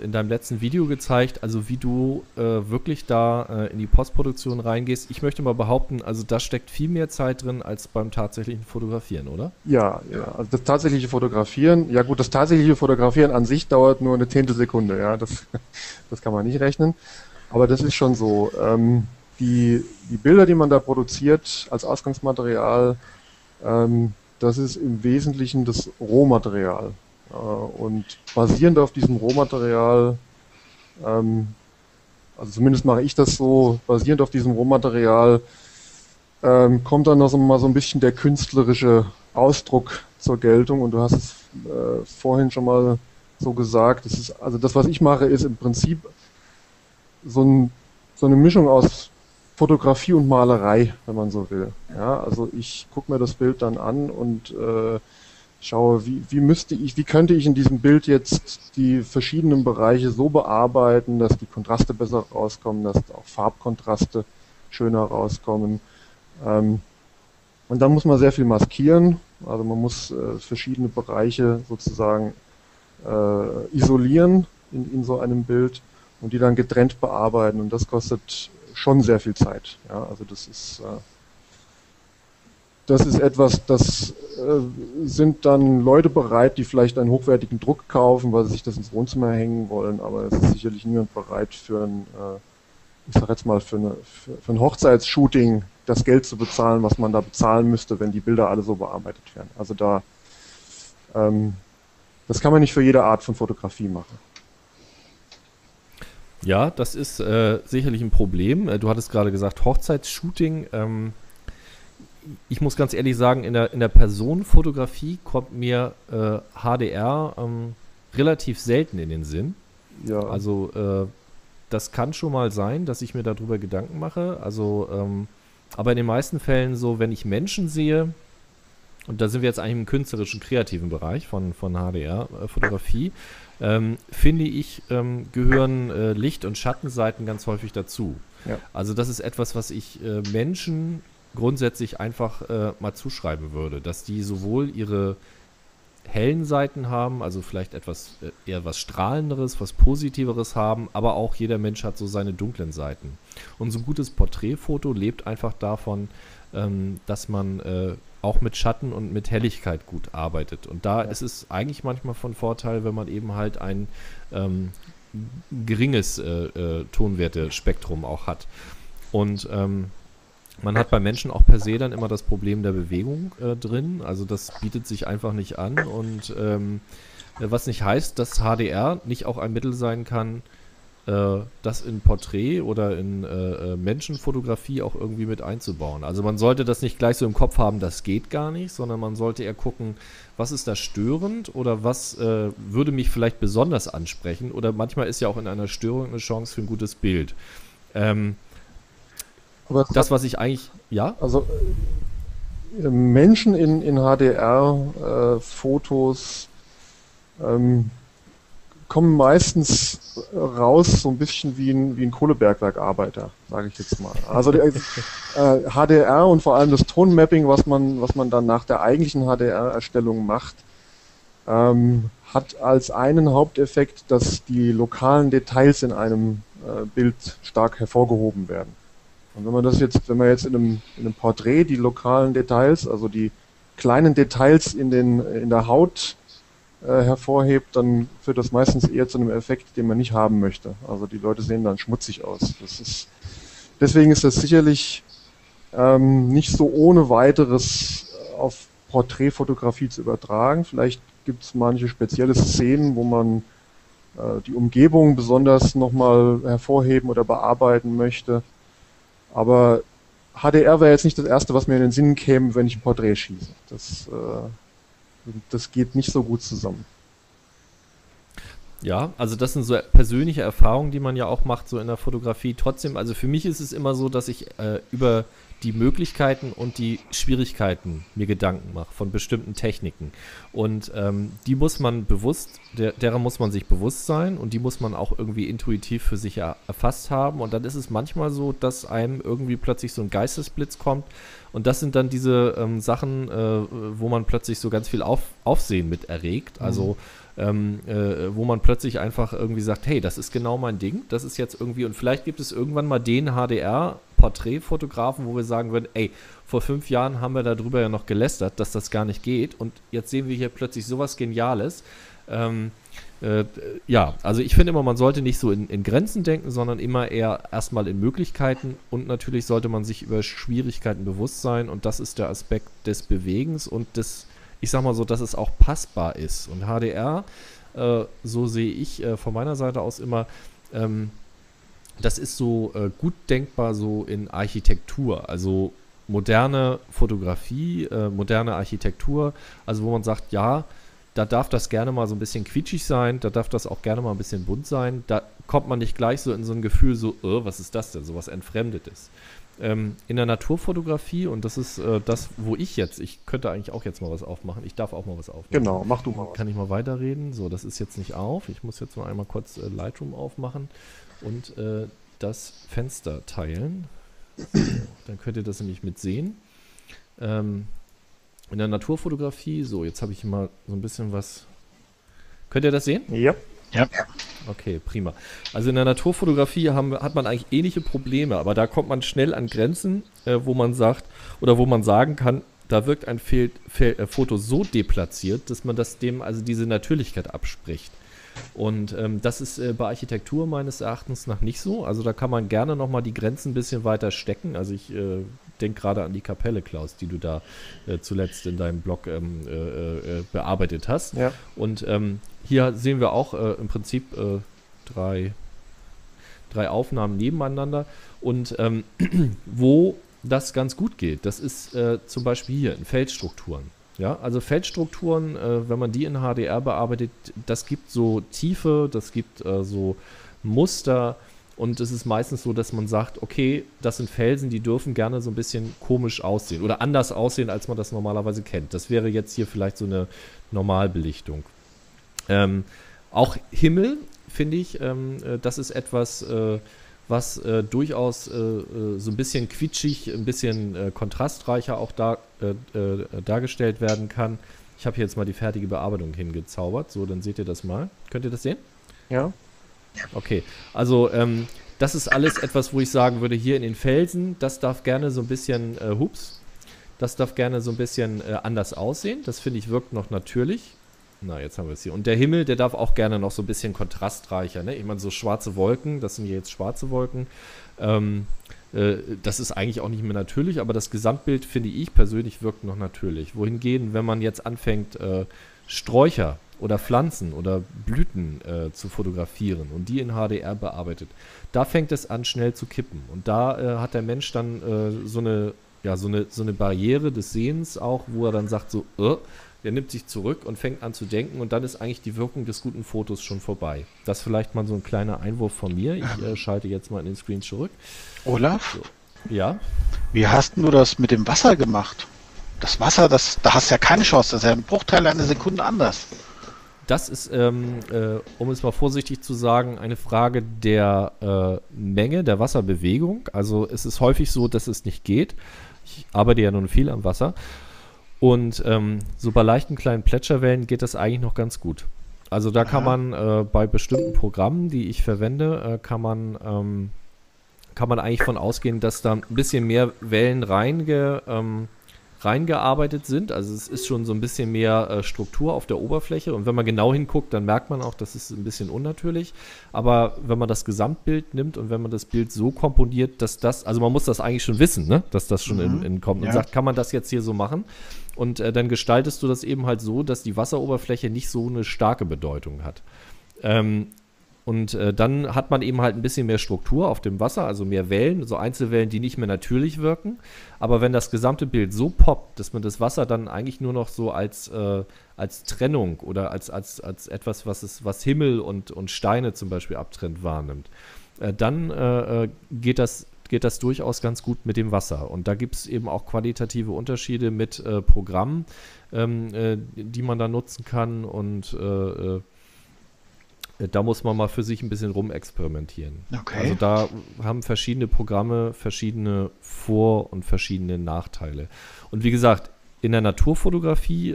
in deinem letzten Video gezeigt, also wie du wirklich da in die Postproduktion reingehst. Ich möchte mal behaupten, also da steckt viel mehr Zeit drin als beim tatsächlichen Fotografieren, oder? Ja, ja. Also das tatsächliche Fotografieren, ja gut, das tatsächliche Fotografieren an sich dauert nur eine Zehntelsekunde, ja, das kann man nicht rechnen, aber das ist schon so. Die Bilder, die man da produziert als Ausgangsmaterial, das ist im Wesentlichen das Rohmaterial. Und basierend auf diesem Rohmaterial, also zumindest mache ich das so, basierend auf diesem Rohmaterial kommt dann noch mal so ein bisschen der künstlerische Ausdruck zur Geltung. Und du hast es vorhin schon mal so gesagt. Das ist, also das, was ich mache, ist im Prinzip so eine Mischung aus Fotografie und Malerei, wenn man so will. Ja, also ich gucke mir das Bild dann an und schaue, wie könnte ich in diesem Bild jetzt die verschiedenen Bereiche so bearbeiten, dass die Kontraste besser rauskommen, dass auch Farbkontraste schöner rauskommen. Und dann muss man sehr viel maskieren, also man muss verschiedene Bereiche sozusagen isolieren in so einem Bild und die dann getrennt bearbeiten, und das kostet schon sehr viel Zeit. Ja, also das ist etwas, das sind dann Leute bereit, die vielleicht einen hochwertigen Druck kaufen, weil sie sich das ins Wohnzimmer hängen wollen, aber es ist sicherlich niemand bereit für ein Hochzeitsshooting das Geld zu bezahlen, was man da bezahlen müsste, wenn die Bilder alle so bearbeitet werden. Also da das kann man nicht für jede Art von Fotografie machen. Ja, das ist sicherlich ein Problem. Du hattest gerade gesagt, Hochzeitsshooting. Ich muss ganz ehrlich sagen, in der Personenfotografie kommt mir HDR relativ selten in den Sinn. Ja. Also das kann schon mal sein, dass ich mir darüber Gedanken mache. Also, aber in den meisten Fällen so, wenn ich Menschen sehe, und da sind wir jetzt eigentlich im künstlerischen, kreativen Bereich von HDR-Fotografie, finde ich, gehören Licht- und Schattenseiten ganz häufig dazu. Ja. Also das ist etwas, was ich Menschen grundsätzlich einfach mal zuschreiben würde, dass die sowohl ihre hellen Seiten haben, also vielleicht etwas eher was Strahlenderes, was Positiveres haben, aber auch jeder Mensch hat so seine dunklen Seiten. Und so ein gutes Porträtfoto lebt einfach davon, dass man auch mit Schatten und mit Helligkeit gut arbeitet. Und da ist es eigentlich manchmal von Vorteil, wenn man eben halt ein geringes Tonwertespektrum auch hat. Und man hat bei Menschen auch per se dann immer das Problem der Bewegung drin. Also das bietet sich einfach nicht an. Und was nicht heißt, dass HDR nicht auch ein Mittel sein kann, das in Porträt oder in Menschenfotografie auch irgendwie mit einzubauen. Also man sollte das nicht gleich so im Kopf haben, das geht gar nicht, sondern man sollte eher gucken, was ist da störend oder was würde mich vielleicht besonders ansprechen, oder manchmal ist ja auch in einer Störung eine Chance für ein gutes Bild. Aber das, was ich eigentlich, ja? Also Menschen in HDR-Fotos kommen meistens raus so ein bisschen wie ein Kohlebergwerkarbeiter, sage ich jetzt mal. Also HDR und vor allem das Tonmapping, was man dann nach der eigentlichen HDR-Erstellung macht, hat als einen Haupteffekt, dass die lokalen Details in einem Bild stark hervorgehoben werden. Und wenn man jetzt in einem Porträt die lokalen Details, also die kleinen Details in der Haut hervorhebt, dann führt das meistens eher zu einem Effekt, den man nicht haben möchte. Also die Leute sehen dann schmutzig aus. Deswegen ist das sicherlich nicht so ohne weiteres auf Porträtfotografie zu übertragen. Vielleicht gibt es manche spezielle Szenen, wo man die Umgebung besonders nochmal hervorheben oder bearbeiten möchte. Aber HDR wäre jetzt nicht das Erste, was mir in den Sinn käme, wenn ich ein Porträt schieße. Das geht nicht so gut zusammen. Ja, also das sind so persönliche Erfahrungen, die man ja auch macht, so in der Fotografie. Trotzdem, also für mich ist es immer so, dass ich über die Möglichkeiten und die Schwierigkeiten mir Gedanken mache von bestimmten Techniken. Und die muss man bewusst, derer muss man sich bewusst sein und die muss man auch irgendwie intuitiv für sich erfasst haben. Und dann ist es manchmal so, dass einem irgendwie plötzlich so ein Geistesblitz kommt. Und das sind dann diese Sachen, wo man plötzlich so ganz viel Aufsehen mit erregt. Also wo man plötzlich einfach irgendwie sagt, hey, das ist genau mein Ding, das ist jetzt irgendwie, und vielleicht gibt es irgendwann mal den HDR-Porträtfotografen, wo wir sagen würden, ey, vor 5 Jahren haben wir darüber ja noch gelästert, dass das gar nicht geht, und jetzt sehen wir hier plötzlich sowas Geniales. Ja, also ich finde immer, man sollte nicht so in Grenzen denken, sondern immer eher erstmal in Möglichkeiten, und natürlich sollte man sich über Schwierigkeiten bewusst sein, und das ist der Aspekt des Bewegens und des, ich sag mal so, dass es auch passbar ist. Und HDR, so sehe ich von meiner Seite aus immer, das ist so gut denkbar so in Architektur, also moderne Fotografie, moderne Architektur, also wo man sagt, ja, da darf das gerne mal so ein bisschen quietschig sein, da darf das auch gerne mal ein bisschen bunt sein, da kommt man nicht gleich so in so ein Gefühl so, was ist das denn, sowas Entfremdetes. In der Naturfotografie, und das ist das, wo ich könnte eigentlich auch jetzt mal was aufmachen, ich darf auch mal was aufmachen. Genau, mach du mal was. Kann ich mal weiterreden? So, das ist jetzt nicht auf, ich muss jetzt mal einmal kurz Lightroom aufmachen und das Fenster teilen, so, dann könnt ihr das nämlich mit sehen. In der Naturfotografie, so, jetzt habe ich mal so ein bisschen was, könnt ihr das sehen? Ja. Ja. Okay, prima. Also in der Naturfotografie hat man eigentlich ähnliche Probleme, aber da kommt man schnell an Grenzen, wo man sagt, oder wo man sagen kann, da wirkt ein Foto so deplatziert, dass man das dem, also diese Natürlichkeit abspricht. Und das ist bei Architektur meines Erachtens nach nicht so. Also da kann man gerne nochmal die Grenzen ein bisschen weiter stecken. Also ich denke gerade an die Kapelle, Klaus, die du da zuletzt in deinem Blog bearbeitet hast. Ja. Und hier sehen wir auch im Prinzip drei Aufnahmen nebeneinander. Und wo das ganz gut geht, das ist zum Beispiel hier in Feldstrukturen. Ja, also Feldstrukturen, wenn man die in HDR bearbeitet, das gibt so Tiefe, das gibt so Muster, und es ist meistens so, dass man sagt, okay, das sind Felsen, die dürfen gerne so ein bisschen komisch aussehen oder anders aussehen, als man das normalerweise kennt. Das wäre jetzt hier vielleicht so eine Normalbelichtung. Auch Himmel, finde ich, das ist etwas, was durchaus so ein bisschen quietschig, ein bisschen kontrastreicher auch dargestellt werden kann. Ich habe hier jetzt mal die fertige Bearbeitung hingezaubert, so, dann seht ihr das mal. Könnt ihr das sehen? Ja. Okay, also das ist alles etwas, wo ich sagen würde, hier in den Felsen, das darf gerne so ein bisschen, das darf gerne so ein bisschen anders aussehen. Das, finde ich, wirkt noch natürlich. Na, jetzt haben wir es hier. Und der Himmel, der darf auch gerne noch so ein bisschen kontrastreicher, ne? Ich meine, so schwarze Wolken, das sind hier jetzt schwarze Wolken. Das ist eigentlich auch nicht mehr natürlich, aber das Gesamtbild, finde ich persönlich, wirkt noch natürlich. Wohingegen, wenn man jetzt anfängt, Sträucher oder Pflanzen oder Blüten zu fotografieren und die in HDR bearbeitet, da fängt es an, schnell zu kippen. Und da hat der Mensch dann so eine Barriere des Sehens auch, wo er dann sagt so, der nimmt sich zurück und fängt an zu denken, und dann ist eigentlich die Wirkung des guten Fotos schon vorbei. Das vielleicht mal so ein kleiner Einwurf von mir. Ich schalte jetzt mal in den Screen zurück. Olaf? So. Ja? Wie hast du das mit dem Wasser gemacht? Das Wasser, da hast du ja keine Chance. Das ist ja ein Bruchteil einer Sekunde anders. Das ist, um es mal vorsichtig zu sagen, eine Frage der Menge, der Wasserbewegung. Also es ist häufig so, dass es nicht geht. Ich arbeite ja nun viel am Wasser. Und so bei leichten kleinen Plätscherwellen geht das eigentlich noch ganz gut. Also da kann man bei bestimmten Programmen, die ich verwende, kann man eigentlich von ausgehen, dass da ein bisschen mehr Wellen reingearbeitet sind. Also es ist schon so ein bisschen mehr Struktur auf der Oberfläche. Und wenn man genau hinguckt, dann merkt man auch, das ist ein bisschen unnatürlich. Aber wenn man das Gesamtbild nimmt und wenn man das Bild so komponiert, dass das, also man muss das eigentlich schon wissen, ne? Dass das schon kommt und sagt, kann man das jetzt hier so machen? Und dann gestaltest du das eben halt so, dass die Wasseroberfläche nicht so eine starke Bedeutung hat. Und dann hat man eben halt ein bisschen mehr Struktur auf dem Wasser, also mehr Wellen, so Einzelwellen, die nicht mehr natürlich wirken. Aber wenn das gesamte Bild so poppt, dass man das Wasser dann eigentlich nur noch so als Trennung oder als etwas, was Himmel und Steine zum Beispiel abtrennt, wahrnimmt, dann geht das durchaus ganz gut mit dem Wasser. Und da gibt es eben auch qualitative Unterschiede mit Programmen, die man da nutzen kann. Und da muss man mal für sich ein bisschen rumexperimentieren. Okay. Also da haben verschiedene Programme verschiedene Vor- und verschiedene Nachteile. Und wie gesagt, in der Naturfotografie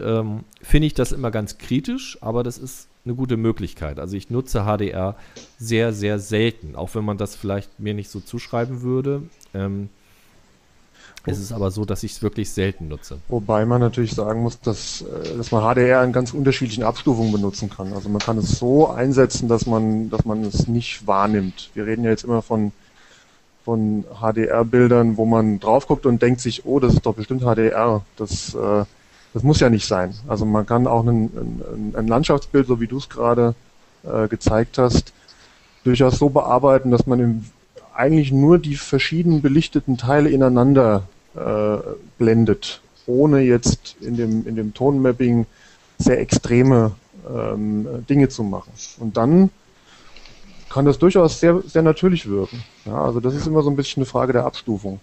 finde ich das immer ganz kritisch, aber das ist eine gute Möglichkeit. Also ich nutze HDR sehr, sehr selten, auch wenn man das vielleicht mir nicht so zuschreiben würde. Es ist aber so, dass ich es wirklich selten nutze. Wobei man natürlich sagen muss, dass man HDR in ganz unterschiedlichen Abstufungen benutzen kann. Also man kann es so einsetzen, dass man es nicht wahrnimmt. Wir reden ja jetzt immer von HDR-Bildern, wo man drauf guckt und denkt sich, oh, das ist doch bestimmt HDR. Das muss ja nicht sein. Also man kann auch ein Landschaftsbild, so wie du es gerade gezeigt hast, durchaus so bearbeiten, dass man eigentlich nur die verschiedenen belichteten Teile ineinander blendet, ohne jetzt in dem Tonmapping sehr extreme Dinge zu machen. Und dann kann das durchaus sehr, sehr natürlich wirken. Ja, also das ist immer so ein bisschen eine Frage der Abstufung.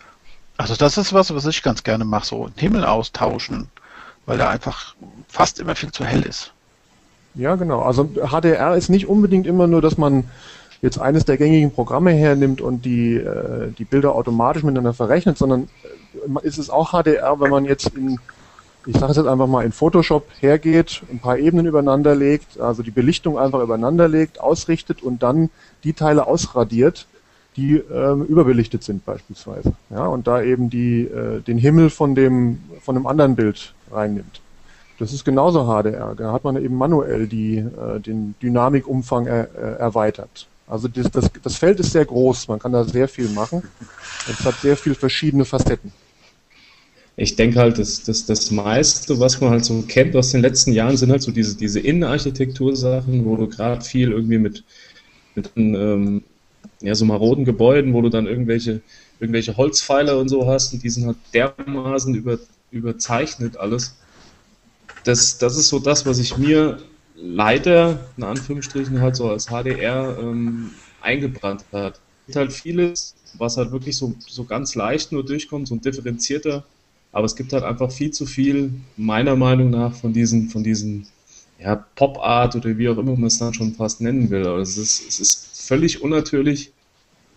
Also das ist was ich ganz gerne mache, so den Himmel austauschen, weil da einfach fast immer viel zu hell ist. Ja, genau. Also HDR ist nicht unbedingt immer nur, dass man jetzt eines der gängigen Programme hernimmt und die Bilder automatisch miteinander verrechnet, sondern ist es auch HDR, wenn man jetzt in Photoshop hergeht, ein paar Ebenen übereinander legt, also die Belichtung einfach übereinander legt, ausrichtet und dann die Teile ausradiert, die überbelichtet sind beispielsweise. Ja, und da eben den Himmel von dem anderen Bild reinnimmt. Das ist genauso HDR, da hat man eben manuell den Dynamikumfang erweitert. Also das Feld ist sehr groß, man kann da sehr viel machen. Es hat sehr viele verschiedene Facetten. Ich denke halt, das meiste, was man halt so kennt aus den letzten Jahren, sind halt so diese Innenarchitektursachen, wo du gerade viel irgendwie mit so maroden Gebäuden, wo du dann irgendwelche Holzpfeiler und so hast, und die sind halt dermaßen überzeichnet alles. Das ist so das, was ich mir leider, in Anführungsstrichen, halt so als HDR eingebrannt hat. Es gibt halt vieles, was halt wirklich so ganz leicht nur durchkommt, so ein differenzierter, aber es gibt halt einfach viel zu viel, meiner Meinung nach, von diesen ja, Pop-Art oder wie auch immer man es dann schon fast nennen will. Also es ist völlig unnatürlich,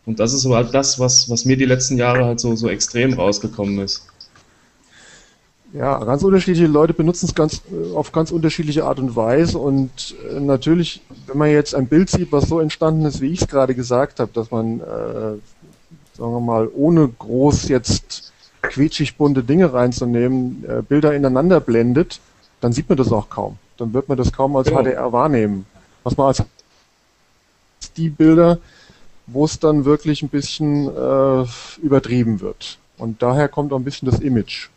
und das ist so halt das, was mir die letzten Jahre halt so extrem rausgekommen ist. Ja, ganz unterschiedliche Leute benutzen es auf ganz unterschiedliche Art und Weise, und natürlich, wenn man jetzt ein Bild sieht, was so entstanden ist, wie ich es gerade gesagt habe, dass man, sagen wir mal, ohne groß jetzt quietschig bunte Dinge reinzunehmen, Bilder ineinander blendet, dann sieht man das auch kaum. Dann wird man das kaum als HDR wahrnehmen. Was man als die Bilder, wo es dann wirklich ein bisschen übertrieben wird. Und daher kommt auch ein bisschen das Image.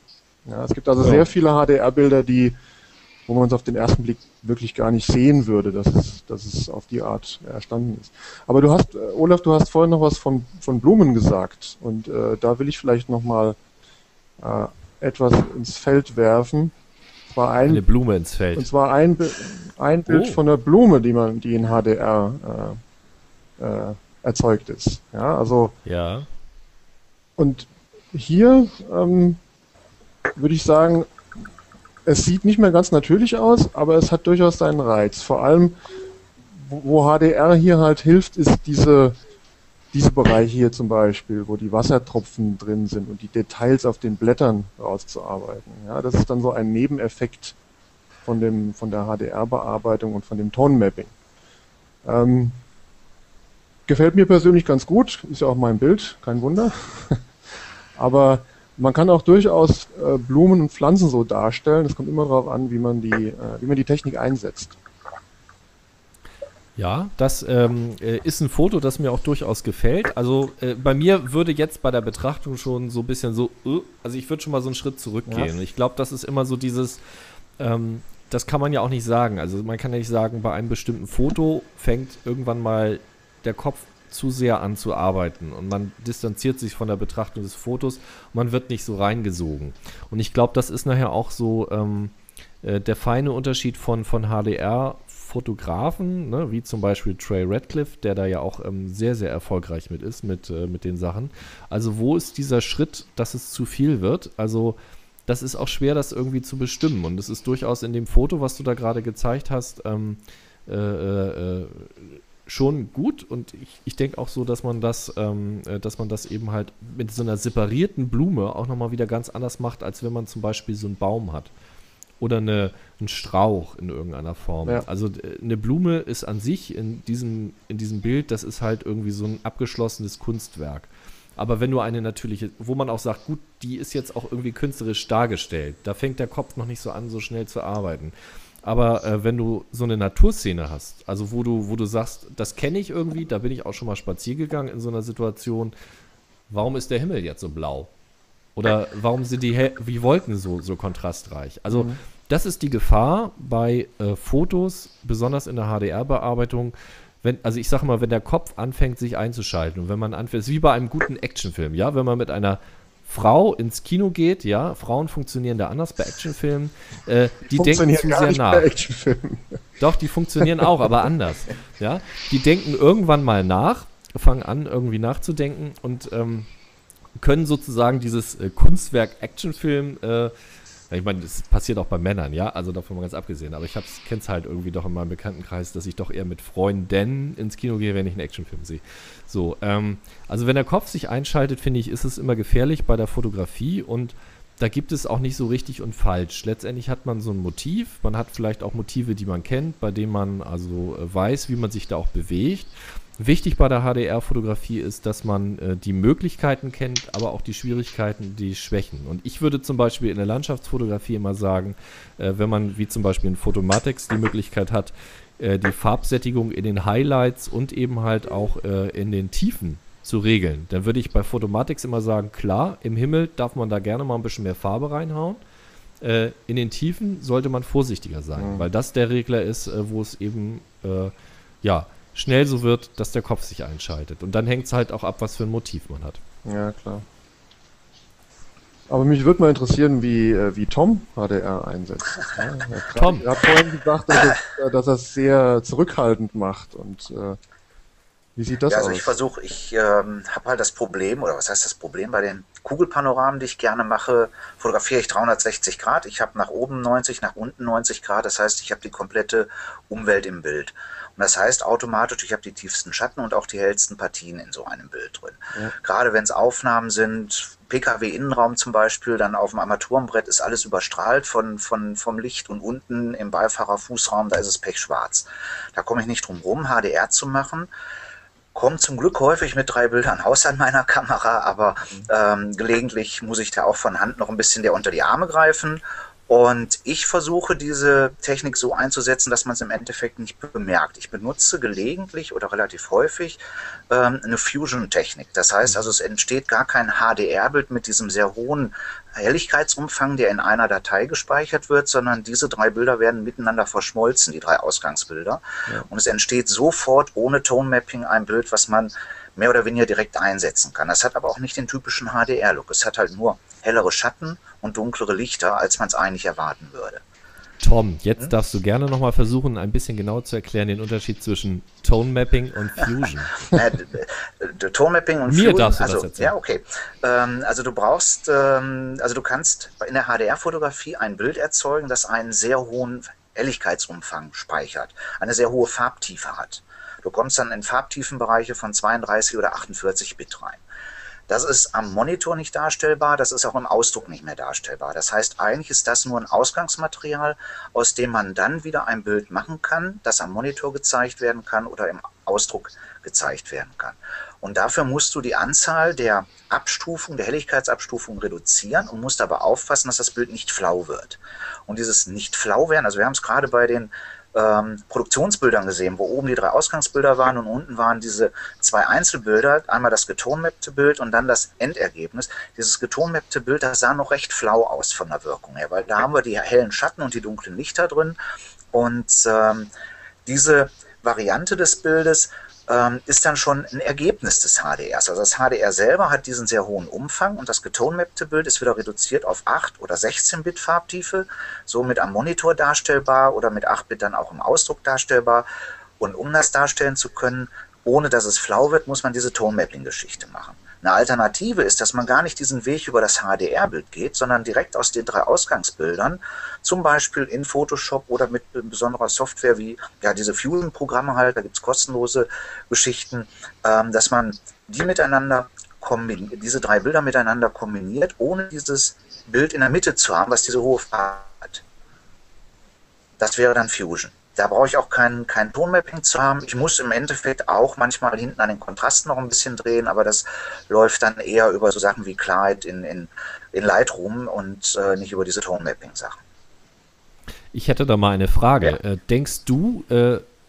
Ja, es gibt also sehr viele HDR-Bilder, wo man es auf den ersten Blick wirklich gar nicht sehen würde, dass es auf die Art erstanden ist. Aber du hast, Olaf, vorhin noch was von Blumen gesagt, und da will ich vielleicht nochmal etwas ins Feld werfen. Eine Blume ins Feld. Und zwar ein Bild von einer Blume, die in HDR erzeugt ist. Ja, also. Ja. Und hier würde ich sagen, es sieht nicht mehr ganz natürlich aus, aber es hat durchaus seinen Reiz. Vor allem, wo HDR hier halt hilft, ist diese Bereiche hier zum Beispiel, wo die Wassertropfen drin sind und die Details auf den Blättern rauszuarbeiten. Ja, das ist dann so ein Nebeneffekt von der HDR-Bearbeitung und von dem Tonmapping. Gefällt mir persönlich ganz gut, ist ja auch mein Bild, kein Wunder. Aber man kann auch durchaus Blumen und Pflanzen so darstellen. Es kommt immer darauf an, wie man die Technik einsetzt. Ja, das ist ein Foto, das mir auch durchaus gefällt. Also bei mir würde jetzt bei der Betrachtung schon so ein bisschen so, also ich würde schon mal so einen Schritt zurückgehen. Ja. Ich glaube, das ist immer so dieses, das kann man ja auch nicht sagen. Also man kann ja nicht sagen, bei einem bestimmten Foto fängt irgendwann mal der Kopf zu sehr an zu arbeiten und man distanziert sich von der Betrachtung des Fotos und man wird nicht so reingesogen. Und ich glaube, das ist nachher auch so der feine Unterschied von HDR-Fotografen, ne, wie zum Beispiel Trey Radcliffe, der da ja auch sehr, sehr erfolgreich mit ist, mit den Sachen. Also wo ist dieser Schritt, dass es zu viel wird? Also das ist auch schwer, das irgendwie zu bestimmen. Und es ist durchaus in dem Foto, was du da gerade gezeigt hast, schon gut, und ich denke auch so, dass man das eben halt mit so einer separierten Blume auch nochmal wieder ganz anders macht, als wenn man zum Beispiel so einen Baum hat oder einen Strauch in irgendeiner Form. Ja. Also eine Blume ist an sich in diesem Bild, das ist halt irgendwie so ein abgeschlossenes Kunstwerk. Aber wenn du eine natürliche, wo man auch sagt, gut, die ist jetzt auch irgendwie künstlerisch dargestellt, da fängt der Kopf noch nicht so an, so schnell zu arbeiten. Aber wenn du so eine Naturszene hast, also wo du sagst, das kenne ich irgendwie, da bin ich auch schon mal spazieren gegangen in so einer Situation, warum ist der Himmel jetzt so blau? Oder warum sind die Wolken so kontrastreich? Also das ist die Gefahr bei Fotos, besonders in der HDR-Bearbeitung, also ich sage mal, wenn der Kopf anfängt, sich einzuschalten, und wenn man anfängt, ist wie bei einem guten Actionfilm, ja, wenn man mit einer Frau ins Kino geht, ja, Frauen funktionieren da anders bei Actionfilmen, die denken zu sehr nach. Doch, die funktionieren auch, aber anders. Ja? Die denken irgendwann mal nach, fangen an irgendwie nachzudenken und können sozusagen dieses Kunstwerk Actionfilm, ich meine, das passiert auch bei Männern, ja, also davon mal ganz abgesehen, aber ich kenne es halt irgendwie doch in meinem Bekanntenkreis, dass ich doch eher mit Freunden ins Kino gehe, wenn ich einen Actionfilm sehe. So, also wenn der Kopf sich einschaltet, finde ich, ist es immer gefährlich bei der Fotografie, und da gibt es auch nicht so richtig und falsch. Letztendlich hat man so ein Motiv, man hat vielleicht auch Motive, die man kennt, bei denen man also weiß, wie man sich da auch bewegt. Wichtig bei der HDR-Fotografie ist, dass man die Möglichkeiten kennt, aber auch die Schwierigkeiten, die Schwächen. Und ich würde zum Beispiel in der Landschaftsfotografie immer sagen, wenn man wie zum Beispiel in Photomatix die Möglichkeit hat, die Farbsättigung in den Highlights und eben halt auch in den Tiefen zu regeln, dann würde ich bei Photomatix immer sagen, klar, im Himmel darf man da gerne mal ein bisschen mehr Farbe reinhauen. In den Tiefen sollte man vorsichtiger sein, weil das der Regler ist, wo es eben, ja, schnell so wird, dass der Kopf sich einschaltet. Und dann hängt es halt auch ab, was für ein Motiv man hat. Ja, klar. Aber mich würde mal interessieren, wie Tom HDR einsetzt. Ja, Tom! Er hat vorhin gesagt, dass er es sehr zurückhaltend macht. Und wie sieht das aus? Also ich versuche, habe halt das Problem, oder was heißt das Problem, bei den Kugelpanoramen, die ich gerne mache, fotografiere ich 360 Grad. Ich habe nach oben 90, nach unten 90 Grad. Das heißt, ich habe die komplette Umwelt im Bild. Und das heißt automatisch, ich habe die tiefsten Schatten und auch die hellsten Partien in so einem Bild drin. Ja. Gerade wenn es Aufnahmen sind, PKW-Innenraum zum Beispiel, dann auf dem Armaturenbrett ist alles überstrahlt vom Licht, und unten im Beifahrerfußraum, da ist es pechschwarz. Da komme ich nicht drum rum, HDR zu machen. Komme zum Glück häufig mit 3 Bildern aus an meiner Kamera, aber gelegentlich muss ich da auch von Hand noch ein bisschen unter die Arme greifen. Und ich versuche, diese Technik so einzusetzen, dass man es im Endeffekt nicht bemerkt. Ich benutze gelegentlich oder relativ häufig eine Fusion-Technik. Das heißt also, es entsteht gar kein HDR-Bild mit diesem sehr hohen Helligkeitsumfang, der in einer Datei gespeichert wird, sondern diese 3 Bilder werden miteinander verschmolzen, die 3 Ausgangsbilder. Ja. Und es entsteht sofort ohne Tone-Mapping ein Bild, was man mehr oder weniger direkt einsetzen kann. Das hat aber auch nicht den typischen HDR-Look. Es hat halt nur hellere Schatten und dunklere Lichter, als man es eigentlich erwarten würde. Tom, jetzt darfst du gerne nochmal versuchen, ein bisschen genau zu erklären, den Unterschied zwischen Tone-Mapping und Fusion. Tone-Mapping und Fusion. Mir darfst du das erzählen. Ja, okay. Also du brauchst, also du kannst in der HDR-Fotografie ein Bild erzeugen, das einen sehr hohen Helligkeitsumfang speichert, eine sehr hohe Farbtiefe hat. Du kommst dann in Farbtiefenbereiche von 32 oder 48 Bit rein. Das ist am Monitor nicht darstellbar, das ist auch im Ausdruck nicht mehr darstellbar. Das heißt, eigentlich ist das nur ein Ausgangsmaterial, aus dem man dann wieder ein Bild machen kann, das am Monitor gezeigt werden kann oder im Ausdruck gezeigt werden kann. Und dafür musst du die Anzahl der Abstufung, der Helligkeitsabstufung reduzieren und musst aber aufpassen, dass das Bild nicht flau wird. Und dieses Nicht-Flau werden, also wir haben es gerade bei den Produktionsbildern gesehen, wo oben die 3 Ausgangsbilder waren und unten waren diese 2 Einzelbilder, einmal das getonmappte Bild und dann das Endergebnis. Dieses getonmappte Bild, das sah noch recht flau aus von der Wirkung her, weil da haben wir die hellen Schatten und die dunklen Lichter drin und diese Variante des Bildes ist dann schon ein Ergebnis des HDRs. Also das HDR selber hat diesen sehr hohen Umfang und das getonemappte Bild ist wieder reduziert auf 8 oder 16-Bit Farbtiefe, somit am Monitor darstellbar oder mit 8-Bit dann auch im Ausdruck darstellbar. Und um das darstellen zu können, ohne dass es flau wird, muss man diese Tonemapping-Geschichte machen. Eine Alternative ist, dass man gar nicht diesen Weg über das HDR-Bild geht, sondern direkt aus den 3 Ausgangsbildern, zum Beispiel in Photoshop oder mit besonderer Software wie ja, diese Fusion-Programme halt, da gibt es kostenlose Geschichten, dass man die miteinander kombiniert, diese 3 Bilder miteinander kombiniert, ohne dieses Bild in der Mitte zu haben, was diese hohe Farbe hat. Das wäre dann Fusion. Da brauche ich auch kein Tonmapping zu haben. Ich muss im Endeffekt auch manchmal hinten an den Kontrasten noch ein bisschen drehen, aber das läuft dann eher über so Sachen wie Klarheit in Lightroom und nicht über diese Tonmapping-Sachen. Ich hätte da mal eine Frage. Ja. Denkst du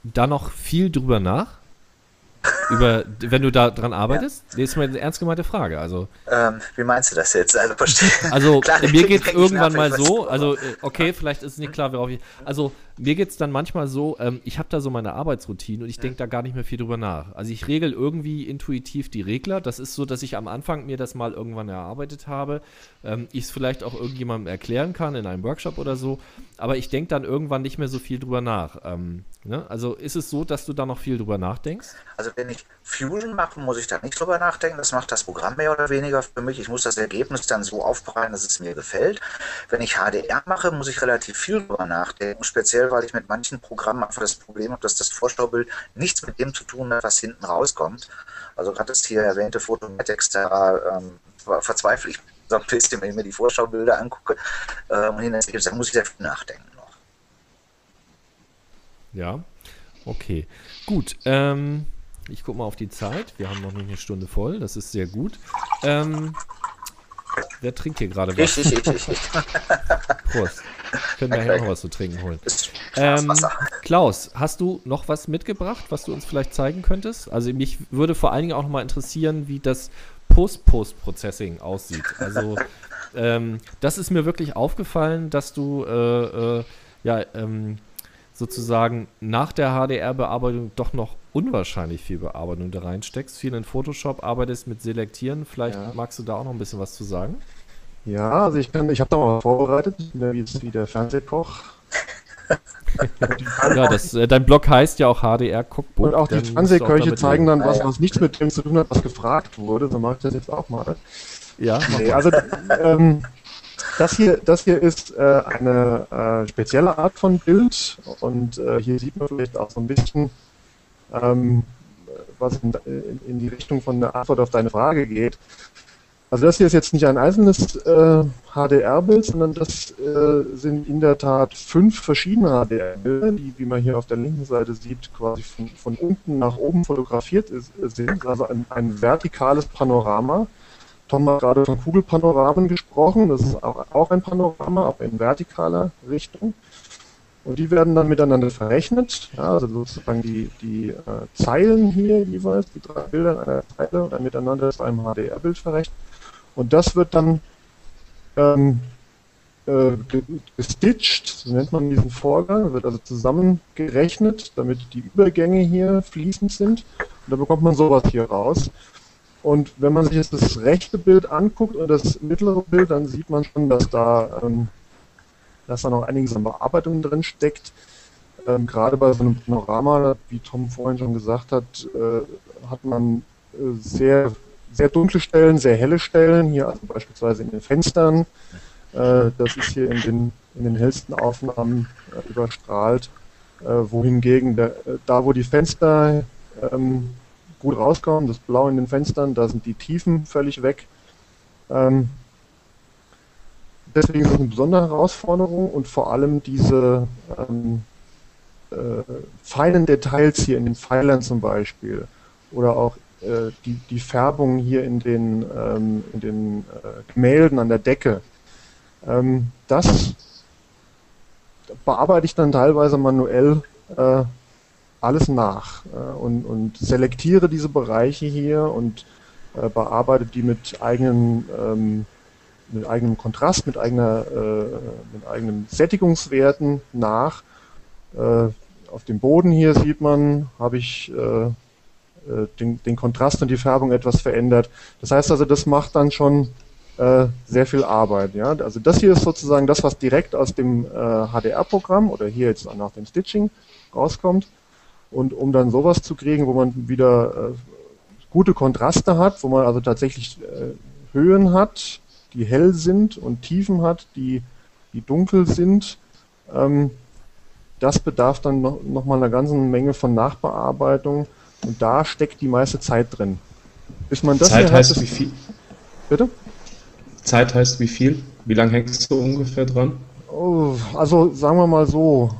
da noch viel drüber nach? Wenn du da dran arbeitest? Ja. Das ist eine ernst gemeinte Frage. Also, wie meinst du das jetzt? Also, klar, mir geht es irgendwann mal so, also okay, vielleicht ist es nicht klar, worauf ich... Also mir geht es dann manchmal so, ich habe da so meine Arbeitsroutine und ich denke da gar nicht mehr viel drüber nach. Also ich regel irgendwie intuitiv die Regler. Das ist so, dass ich am Anfang mir das mal irgendwann erarbeitet habe. Ich es vielleicht auch irgendjemandem erklären kann in einem Workshop oder so. Aber ich denke dann irgendwann nicht mehr so viel drüber nach. Ne? Also ist es so, dass du da noch viel drüber nachdenkst? Also wenn ich Fusion mache, muss ich da nicht drüber nachdenken. Das macht das Programm mehr oder weniger für mich. Ich muss das Ergebnis dann so aufbereiten, dass es mir gefällt. Wenn ich HDR mache, muss ich relativ viel drüber nachdenken, speziell weil ich mit manchen Programmen einfach das Problem habe, dass das Vorschaubild nichts mit dem zu tun hat, was hinten rauskommt. Also gerade das hier erwähnte Photomatix, da verzweifle ich so ein bisschen, wenn ich mir die Vorschaubilder angucke. Und hinten da muss ich sehr viel nachdenken noch. Ja, okay. Gut, ich gucke mal auf die Zeit. Wir haben noch nicht eine Stunde voll, das ist sehr gut. Wer trinkt hier gerade was? Ich. Prost. Können wir nachher noch was zu trinken holen. Klaus, hast du noch was mitgebracht, was du uns vielleicht zeigen könntest? Also mich würde vor allen Dingen auch nochmal interessieren, wie das Post-Processing aussieht. Also das ist mir wirklich aufgefallen, dass du sozusagen nach der HDR-Bearbeitung doch noch unwahrscheinlich viel Bearbeitung da reinsteckst, viel in Photoshop arbeitest mit Selektieren. Vielleicht magst du da auch noch ein bisschen was zu sagen. Ja, also ich habe da mal vorbereitet, wie der Fernsehkoch. Ja, dein Blog heißt ja auch HDR Cookbook. Und auch die Fernsehköche zeigen dann was nichts mit dem zu tun hat, was gefragt wurde. So mache ich das jetzt auch mal. Ja. Nee, also das hier ist eine spezielle Art von Bild und hier sieht man vielleicht auch so ein bisschen was in die Richtung von der Antwort auf deine Frage geht. Also das hier ist jetzt nicht ein einzelnes HDR-Bild, sondern das sind in der Tat 5 verschiedene HDR-Bilder, die, wie man hier auf der linken Seite sieht, quasi von unten nach oben fotografiert sind. Also ein vertikales Panorama. Tom hat gerade von Kugelpanoramen gesprochen. Das ist auch ein Panorama, aber in vertikaler Richtung. Und die werden dann miteinander verrechnet, ja, also sozusagen die Zeilen hier jeweils, die 3 Bilder in einer Zeile und dann miteinander zu einem HDR-Bild verrechnet. Und das wird dann gestitcht, so nennt man diesen Vorgang, wird also zusammengerechnet, damit die Übergänge hier fließend sind. Und dann bekommt man sowas hier raus. Und wenn man sich jetzt das rechte Bild anguckt und das mittlere Bild, dann sieht man schon, dass da noch einiges an Bearbeitung drin steckt. Gerade bei so einem Panorama, wie Tom vorhin schon gesagt hat, hat man sehr, sehr dunkle Stellen, sehr helle Stellen, hier also beispielsweise in den Fenstern. Das ist hier in den hellsten Aufnahmen überstrahlt, wohingegen da, wo die Fenster gut rauskommen, das Blau in den Fenstern, da sind die Tiefen völlig weg. Deswegen ist es eine besondere Herausforderung und vor allem diese feinen Details hier in den Pfeilern zum Beispiel oder auch die Färbung hier in den Gemälden an der Decke. Das bearbeite ich dann teilweise manuell alles nach und selektiere diese Bereiche hier und bearbeite die mit eigenem Kontrast, mit eigenen Sättigungswerten nach. Auf dem Boden hier sieht man, habe ich den Kontrast und die Färbung etwas verändert. Das heißt also, das macht dann schon sehr viel Arbeit. Ja? Also das hier ist sozusagen das, was direkt aus dem HDR-Programm oder hier jetzt nach dem Stitching rauskommt. Und um dann sowas zu kriegen, wo man wieder gute Kontraste hat, wo man also tatsächlich Höhen hat, die hell sind und Tiefen hat, die dunkel sind, das bedarf dann noch mal einer ganzen Menge von Nachbearbeitung. Und da steckt die meiste Zeit drin. Bis man das Zeit heißt wie viel? Bitte? Zeit heißt wie viel? Wie lange hängst du ungefähr dran? Oh, also sagen wir mal so,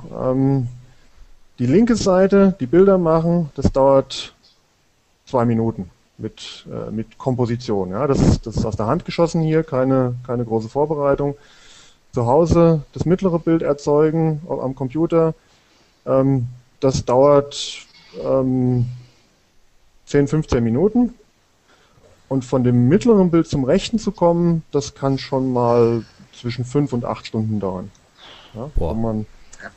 die linke Seite, die Bilder machen, das dauert 2 Minuten mit Komposition. Ja? Das ist aus der Hand geschossen hier, keine große Vorbereitung. Zu Hause das mittlere Bild erzeugen am Computer, das dauert 10, 15 Minuten. Und von dem mittleren Bild zum rechten zu kommen, das kann schon mal zwischen 5 und 8 Stunden dauern. Ja, wenn man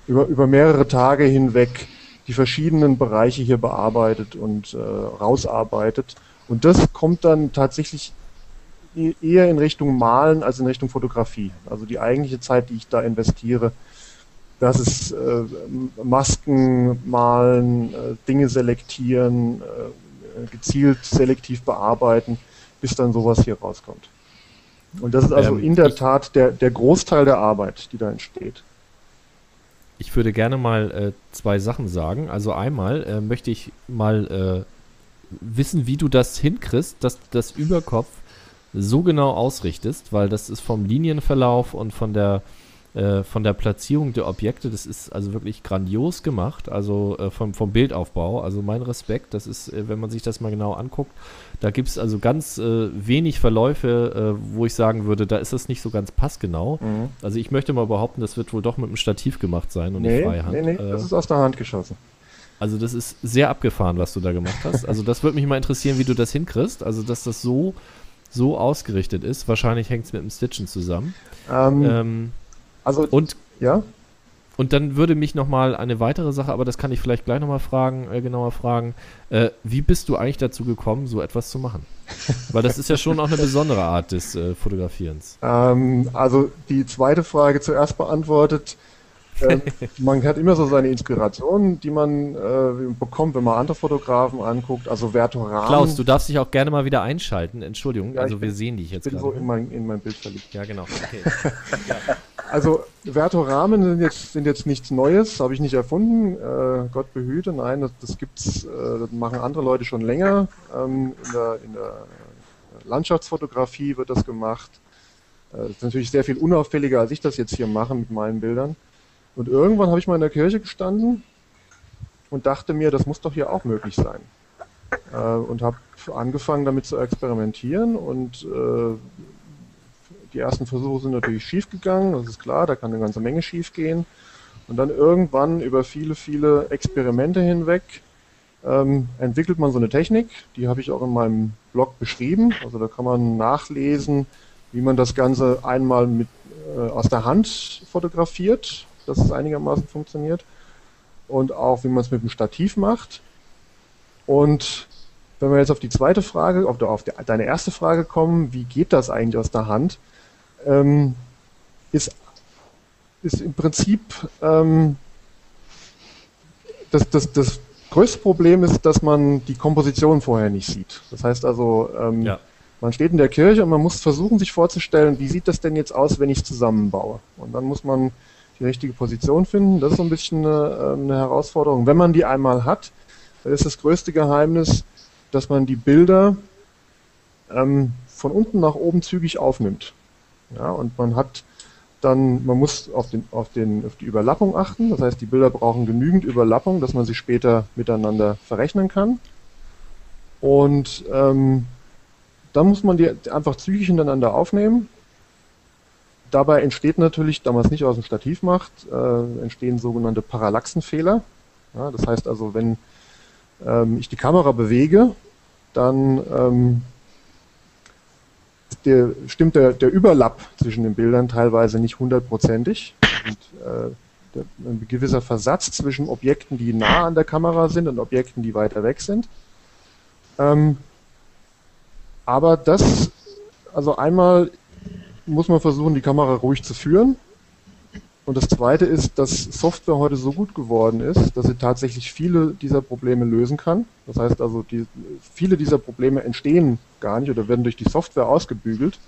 über mehrere Tage hinweg die verschiedenen Bereiche hier bearbeitet und rausarbeitet. Und das kommt dann tatsächlich eher in Richtung Malen als in Richtung Fotografie. Also die eigentliche Zeit, die ich da investiere, das ist Masken malen, Dinge selektieren, gezielt selektiv bearbeiten, bis dann sowas hier rauskommt. Und das ist also in der Tat der Großteil der Arbeit, die da entsteht. Ich würde gerne mal zwei Sachen sagen. Also einmal möchte ich mal wissen, wie du das hinkriegst, dass das Überkopf so genau ausrichtest, weil das ist vom Linienverlauf und von der Platzierung der Objekte, das ist also wirklich grandios gemacht, also vom Bildaufbau, also mein Respekt, das ist, wenn man sich das mal genau anguckt, da gibt es also ganz wenig Verläufe, wo ich sagen würde, da ist das nicht so ganz passgenau. Mhm. Also ich möchte mal behaupten, das wird wohl doch mit einem Stativ gemacht sein und nicht Freihand. Nee, das ist aus der Hand geschossen. Also das ist sehr abgefahren, was du da gemacht hast. Also das würde mich mal interessieren, wie du das hinkriegst, also dass das so ausgerichtet ist. Wahrscheinlich hängt es mit dem Stitchen zusammen. Also, und dann würde mich nochmal eine weitere Sache, aber das kann ich vielleicht gleich nochmal genauer fragen, wie bist du eigentlich dazu gekommen, so etwas zu machen? Weil das ist ja schon auch eine besondere Art des Fotografierens. Also die zweite Frage zuerst beantwortet. Man hat immer so seine Inspirationen, die man bekommt, wenn man andere Fotografen anguckt, also Vertoran. Klaus, du darfst dich auch gerne mal wieder einschalten, Entschuldigung, ja, also wir sehen dich jetzt gerade. Ich bin so in mein Bild verliebt. Ja, genau. Okay. Ja. Also Vertoramen sind jetzt nichts Neues, habe ich nicht erfunden, Gott behüte, nein, das gibt's, das machen andere Leute schon länger, in der Landschaftsfotografie wird das gemacht, das ist natürlich sehr viel unauffälliger, als ich das jetzt hier mache mit meinen Bildern. Und irgendwann habe ich mal in der Kirche gestanden und dachte mir, das muss doch hier auch möglich sein. Und habe angefangen damit zu experimentieren und die ersten Versuche sind natürlich schief gegangen, das ist klar, da kann eine ganze Menge schief gehen. Und dann irgendwann über viele, viele Experimente hinweg entwickelt man so eine Technik, die habe ich auch in meinem Blog beschrieben, also da kann man nachlesen, wie man das Ganze einmal mit aus der Hand fotografiert, dass es einigermaßen funktioniert und auch wie man es mit dem Stativ macht. Und wenn wir jetzt auf die zweite Frage, deine erste Frage kommen, wie geht das eigentlich aus der Hand, ist im Prinzip das größte Problem ist, dass man die Komposition vorher nicht sieht. Das heißt also, man steht in der Kirche und man muss versuchen, sich vorzustellen, wie sieht das denn jetzt aus, wenn ich es zusammenbaue. Und dann muss man die richtige Position finden, das ist so ein bisschen eine Herausforderung. Wenn man die einmal hat, dann ist das größte Geheimnis, dass man die Bilder von unten nach oben zügig aufnimmt. Ja, und man hat dann, man muss auf die Überlappung achten, das heißt, die Bilder brauchen genügend Überlappung, dass man sie später miteinander verrechnen kann. Und dann muss man die einfach zügig hintereinander aufnehmen. Dabei entsteht natürlich, da man es nicht aus dem Stativ macht, entstehen sogenannte Parallaxenfehler. Ja, das heißt also, wenn ich die Kamera bewege, dann stimmt der Überlapp zwischen den Bildern teilweise nicht hundertprozentig. Ein gewisser Versatz zwischen Objekten, die nah an der Kamera sind und Objekten, die weiter weg sind. Aber das, also einmal muss man versuchen, die Kamera ruhig zu führen. Und das Zweite ist, dass Software heute so gut geworden ist, dass sie tatsächlich viele dieser Probleme lösen kann. Das heißt also, viele dieser Probleme entstehen gar nicht oder werden durch die Software ausgebügelt.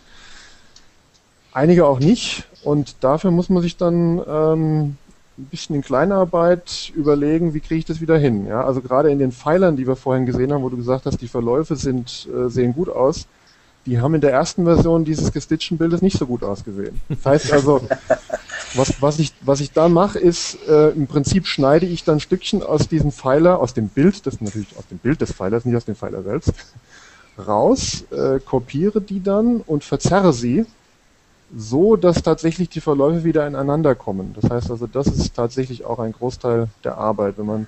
Einige auch nicht. Und dafür muss man sich dann ein bisschen in Kleinarbeit überlegen, wie kriege ich das wieder hin. Ja, also gerade in den Pfeilern, die wir vorhin gesehen haben, wo du gesagt hast, die Verläufe sehen gut aus. Die haben in der ersten Version dieses gestitchten Bildes nicht so gut ausgesehen. Das heißt also, was ich da mache, ist, im Prinzip schneide ich dann Stückchen aus diesem Pfeiler, aus dem Bild, das ist natürlich aus dem Bild des Pfeilers, nicht aus dem Pfeiler selbst, raus, kopiere die dann und verzerre sie, so dass tatsächlich die Verläufe wieder ineinander kommen. Das heißt also, das ist tatsächlich auch ein Großteil der Arbeit, wenn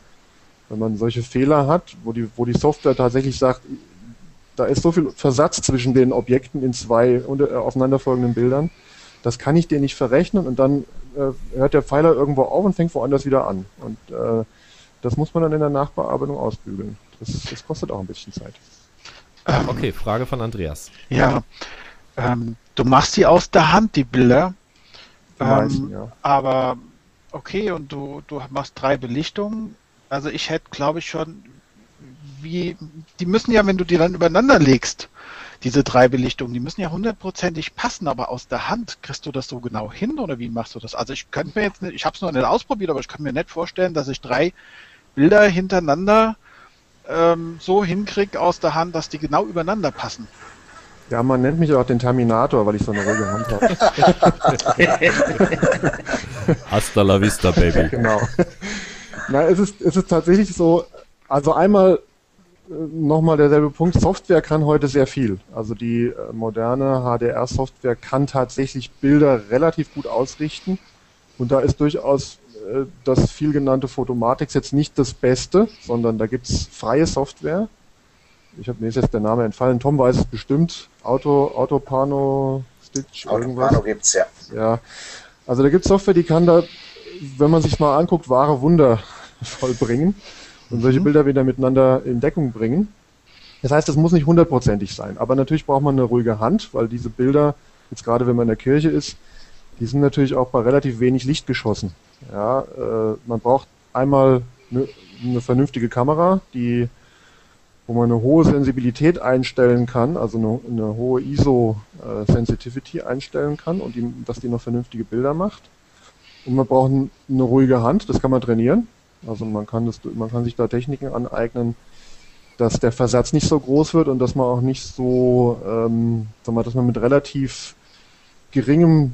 man solche Fehler hat, wo die Software tatsächlich sagt, da ist so viel Versatz zwischen den Objekten in zwei aufeinanderfolgenden Bildern, das kann ich dir nicht verrechnen, und dann hört der Pfeiler irgendwo auf und fängt woanders wieder an. Und das muss man dann in der Nachbearbeitung ausbügeln. Das kostet auch ein bisschen Zeit. Okay, Frage von Andreas. Ja, du machst die aus der Hand, die Bilder. Meisten, ja. Aber okay, und du machst 3 Belichtungen. Also ich hätte, glaube ich, schon... die müssen ja, wenn du die dann übereinander legst, diese 3 Belichtungen, die müssen ja hundertprozentig passen, aber aus der Hand, kriegst du das so genau hin oder wie machst du das? Also ich könnte mir jetzt nicht, ich habe es noch nicht ausprobiert, aber ich kann mir nicht vorstellen, dass ich 3 Bilder hintereinander so hinkriege aus der Hand, dass die genau übereinander passen. Ja, man nennt mich auch den Terminator, weil ich so eine ruhige Hand habe. Hasta la vista, Baby. Genau. Na, es ist tatsächlich so. Also einmal nochmal derselbe Punkt, Software kann heute sehr viel. Also die moderne HDR-Software kann tatsächlich Bilder relativ gut ausrichten, und da ist durchaus das viel genannte Photomatix jetzt nicht das Beste, sondern da gibt es freie Software. Mir ist jetzt der Name entfallen, Tom weiß es bestimmt, Autopano, Stitch, irgendwas. Autopano gibt es, ja. Ja. Also da gibt es Software, die kann da, wenn man sich mal anguckt, wahre Wunder vollbringen und solche Bilder wieder miteinander in Deckung bringen. Das heißt, das muss nicht hundertprozentig sein. Aber natürlich braucht man eine ruhige Hand, weil diese Bilder, jetzt gerade wenn man in der Kirche ist, die sind natürlich auch bei relativ wenig Licht geschossen. Ja, man braucht einmal eine vernünftige Kamera, wo man eine hohe Sensibilität einstellen kann, also eine hohe ISO-Sensitivity einstellen kann, und dass die noch vernünftige Bilder macht. Und man braucht eine ruhige Hand, das kann man trainieren. Also man kann sich da Techniken aneignen, dass der Versatz nicht so groß wird und dass man auch nicht so, dass man mit relativ geringer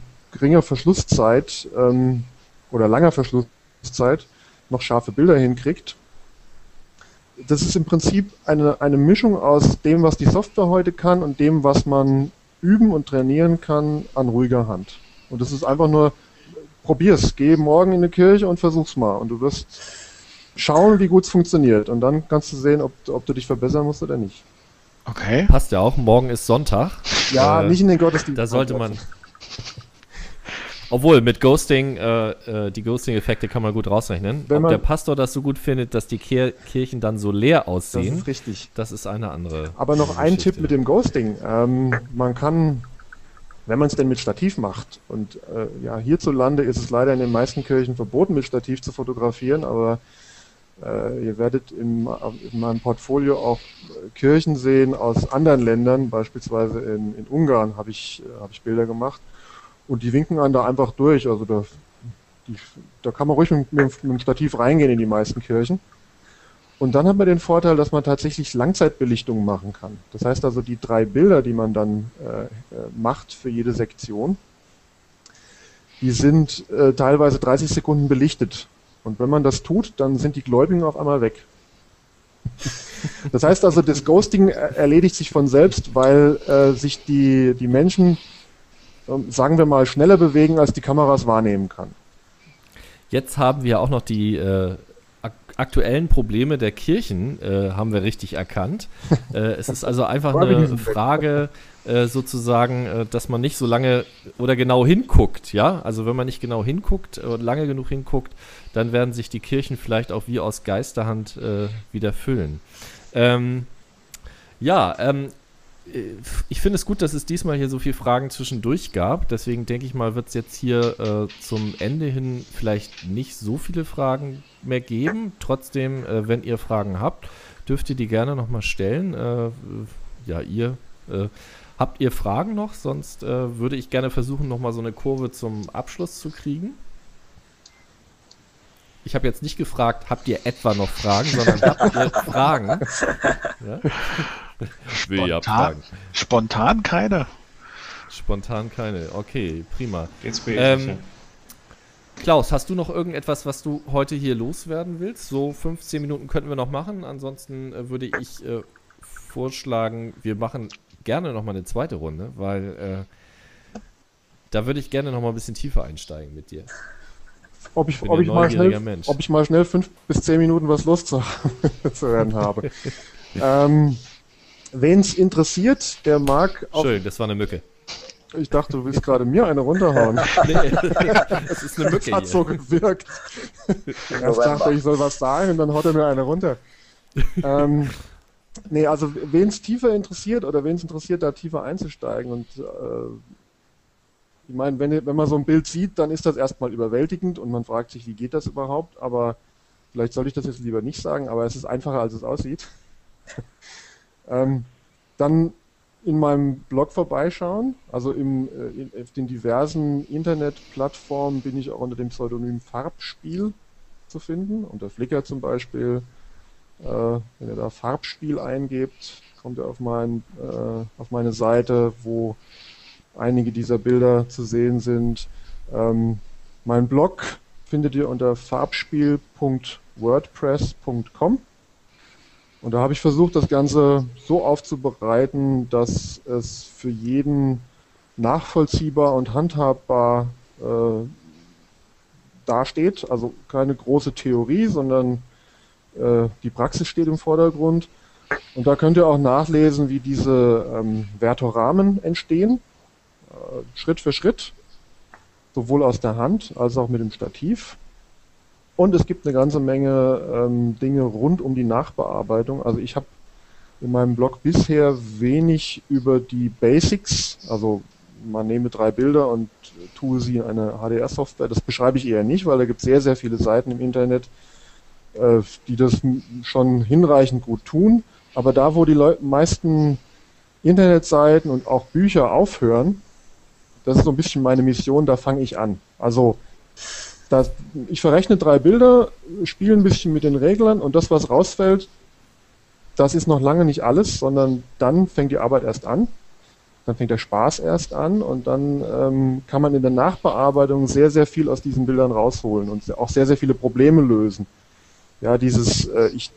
Verschlusszeit oder langer Verschlusszeit noch scharfe Bilder hinkriegt. Das ist im Prinzip eine Mischung aus dem, was die Software heute kann, und dem, was man üben und trainieren kann an ruhiger Hand. Und das ist einfach nur... probier's, geh morgen in die Kirche und versuch's mal, und du wirst schauen, wie gut es funktioniert, und dann kannst du sehen, ob du dich verbessern musst oder nicht. Okay. Passt ja auch, morgen ist Sonntag. Ja, nicht in den Gottesdienst. Da sollte man... Obwohl, mit Ghosting, die Ghosting-Effekte kann man gut rausrechnen. Ob der Pastor das so gut findet, dass die Kirchen dann so leer aussehen. Das ist richtig. Das ist eine andere... Aber noch ein Tipp mit dem Ghosting. Man kann... Wenn man es denn mit Stativ macht, und ja, hierzulande ist es leider in den meisten Kirchen verboten, mit Stativ zu fotografieren, aber ihr werdet in meinem Portfolio auch Kirchen sehen aus anderen Ländern, beispielsweise in Ungarn hab ich Bilder gemacht, und die winken einen da einfach durch. Also da kann man ruhig mit dem Stativ reingehen in die meisten Kirchen. Und dann hat man den Vorteil, dass man tatsächlich Langzeitbelichtungen machen kann. Das heißt also, die 3 Bilder, die man dann macht für jede Sektion, die sind teilweise 30 Sekunden belichtet. Und wenn man das tut, dann sind die Gläubigen auf einmal weg. Das heißt also, das Ghosting erledigt sich von selbst, weil sich die Menschen, sagen wir mal, schneller bewegen, als die Kameras wahrnehmen kann. Jetzt haben wir auch noch die... aktuellen Probleme der Kirchen haben wir richtig erkannt. Es ist also einfach eine Frage sozusagen, dass man nicht so lange oder genau hinguckt. Ja, also wenn man nicht genau hinguckt und lange genug hinguckt, dann werden sich die Kirchen vielleicht auch wie aus Geisterhand wieder füllen. Ich finde es gut, dass es diesmal hier so viele Fragen zwischendurch gab. Deswegen denke ich mal, wird es jetzt hier zum Ende hin vielleicht nicht so viele Fragen mehr geben. Trotzdem, wenn ihr Fragen habt, dürft ihr die gerne nochmal stellen. Habt ihr Fragen noch? Sonst würde ich gerne versuchen, nochmal so eine Kurve zum Abschluss zu kriegen. Ich habe jetzt nicht gefragt, habt ihr etwa noch Fragen, sondern habt ihr Fragen? Ja? Spontan keine. Spontan keine, okay, prima. Klaus, hast du noch irgendetwas, was du heute hier loswerden willst? So 15 Minuten könnten wir noch machen. Ansonsten würde ich vorschlagen, wir machen gerne nochmal eine zweite Runde, weil da würde ich gerne nochmal ein bisschen tiefer einsteigen mit dir. Ob ich mal schnell 5 bis 10 Minuten was Lust zu werden habe. Wen es interessiert, der mag auch... Entschuldigung, das war eine Mücke. Ich dachte, du willst gerade mir eine runterhauen. Nee, das ist eine Mücke. Das hat so gewirkt. Erst dachte ich, soll was sagen und dann haut er mir eine runter. Also wen es tiefer interessiert oder wen es interessiert, da tiefer einzusteigen und ich meine, wenn man so ein Bild sieht, dann ist das erstmal überwältigend und man fragt sich, wie geht das überhaupt, aber vielleicht soll ich das jetzt lieber nicht sagen, aber es ist einfacher, als es aussieht. Dann in meinem Blog vorbeischauen, also auf den diversen Internetplattformen bin ich auch unter dem Pseudonym Farbspiel zu finden, unter Flickr zum Beispiel. Wenn ihr da Farbspiel eingebt, kommt ihr auf meine Seite, wo einige dieser Bilder zu sehen sind. Mein Blog findet ihr unter farbspiel.wordpress.com und da habe ich versucht, das Ganze so aufzubereiten, dass es für jeden nachvollziehbar und handhabbar dasteht. Also keine große Theorie, sondern die Praxis steht im Vordergrund. Und da könnt ihr auch nachlesen, wie diese Vertoramen entstehen. Schritt für Schritt, sowohl aus der Hand als auch mit dem Stativ. Und es gibt eine ganze Menge Dinge rund um die Nachbearbeitung. Also ich habe in meinem Blog bisher wenig über die Basics, also man nehme 3 Bilder und tue sie in eine HDR-Software, das beschreibe ich eher nicht, weil da gibt es sehr, sehr viele Seiten im Internet, die das schon hinreichend gut tun. Aber da, wo die meisten Internetseiten und auch Bücher aufhören, das ist so ein bisschen meine Mission, da fange ich an. Also ich verrechne 3 Bilder, spiele ein bisschen mit den Reglern und das, was rausfällt, das ist noch lange nicht alles, sondern dann fängt die Arbeit erst an, dann fängt der Spaß erst an und dann kann man in der Nachbearbeitung sehr, sehr viel aus diesen Bildern rausholen und auch sehr, sehr viele Probleme lösen. Ja, dieses, ich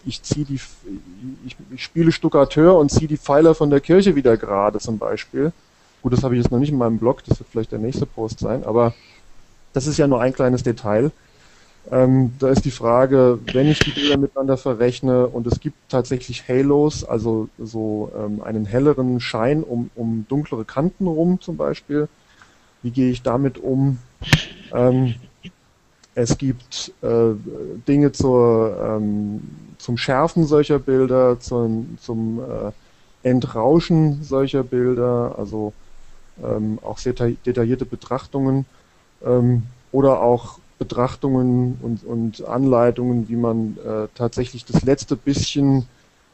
spiele Stuckateur und ziehe die Pfeiler von der Kirche wieder gerade zum Beispiel. Gut, das habe ich jetzt noch nicht in meinem Blog, das wird vielleicht der nächste Post sein, aber das ist ja nur ein kleines Detail. Da ist die Frage, wenn ich die Bilder miteinander verrechne und es gibt tatsächlich Halos, also so einen helleren Schein um dunklere Kanten rum zum Beispiel, wie gehe ich damit um? Es gibt Dinge zum Schärfen solcher Bilder, zum Entrauschen solcher Bilder, also auch sehr detaillierte Betrachtungen oder auch Betrachtungen und Anleitungen, wie man tatsächlich das letzte bisschen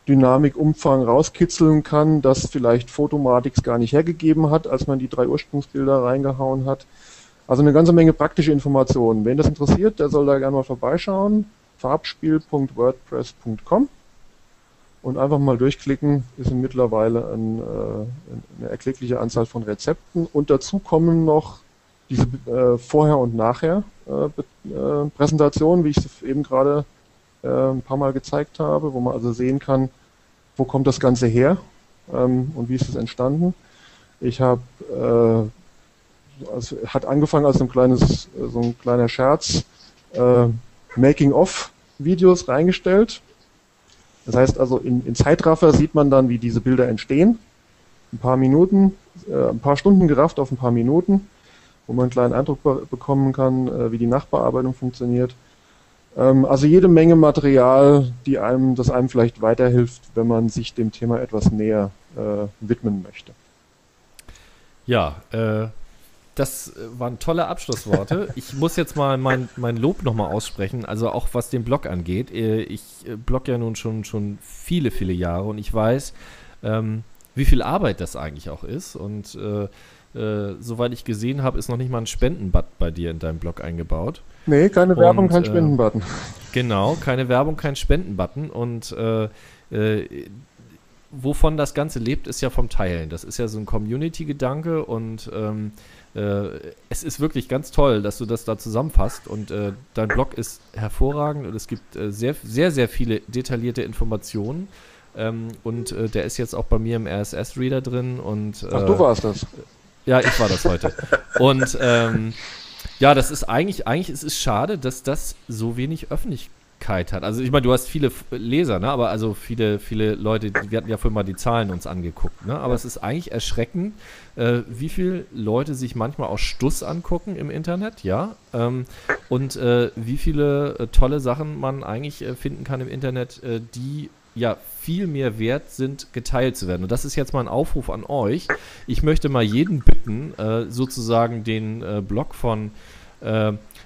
Dynamikumfang rauskitzeln kann, das vielleicht Photomatix gar nicht hergegeben hat, als man die 3 Ursprungsbilder reingehauen hat. Also eine ganze Menge praktische Informationen. Wen das interessiert, der soll da gerne mal vorbeischauen. Farbspiel.wordpress.com und einfach mal durchklicken. Ist mittlerweile eine erkleckliche Anzahl von Rezepten. Und dazu kommen noch diese Vorher- und Nachher-Präsentationen, wie ich es eben gerade ein paar Mal gezeigt habe, wo man also sehen kann, wo kommt das Ganze her und wie ist es entstanden. Es hat angefangen als so ein kleiner Scherz, Making-of Videos reingestellt. Das heißt also, in Zeitraffer sieht man dann, wie diese Bilder entstehen. Ein paar Minuten, ein paar Stunden gerafft auf ein paar Minuten, wo man einen kleinen Eindruck bekommen kann, wie die Nachbearbeitung funktioniert. Also jede Menge Material, das einem vielleicht weiterhilft, wenn man sich dem Thema etwas näher widmen möchte. Ja, das waren tolle Abschlussworte. Ich muss jetzt mal mein Lob nochmal aussprechen, also auch was den Blog angeht. Ich blogge ja nun schon viele, viele Jahre und ich weiß, wie viel Arbeit das eigentlich auch ist. Und soweit ich gesehen habe, ist noch nicht mal ein Spendenbutton bei dir in deinem Blog eingebaut. Nee, keine Werbung, kein Spendenbutton. Genau, keine Werbung, kein Spendenbutton. Und wovon das Ganze lebt, ist ja vom Teilen. Das ist ja so ein Community-Gedanke und es ist wirklich ganz toll, dass du das da zusammenfasst und dein Blog ist hervorragend und es gibt sehr, sehr, sehr viele detaillierte Informationen. Und der ist jetzt auch bei mir im RSS-Reader drin. Und, ach, du warst das. Ja, ich war das heute. Und ja, das ist eigentlich ist es schade, dass das so wenig Öffentlichkeit hat. Also ich meine, du hast viele Leser, ne? Aber also viele Leute, wir hatten ja vorhin mal die Zahlen uns angeguckt, ne? Aber ja, es ist eigentlich erschreckend, wie viele Leute sich manchmal auch Stuss angucken im Internet, ja, und wie viele tolle Sachen man eigentlich finden kann im Internet, die ja viel mehr wert sind, geteilt zu werden. Und das ist jetzt mal ein Aufruf an euch. Ich möchte mal jeden bitten, sozusagen den Blog von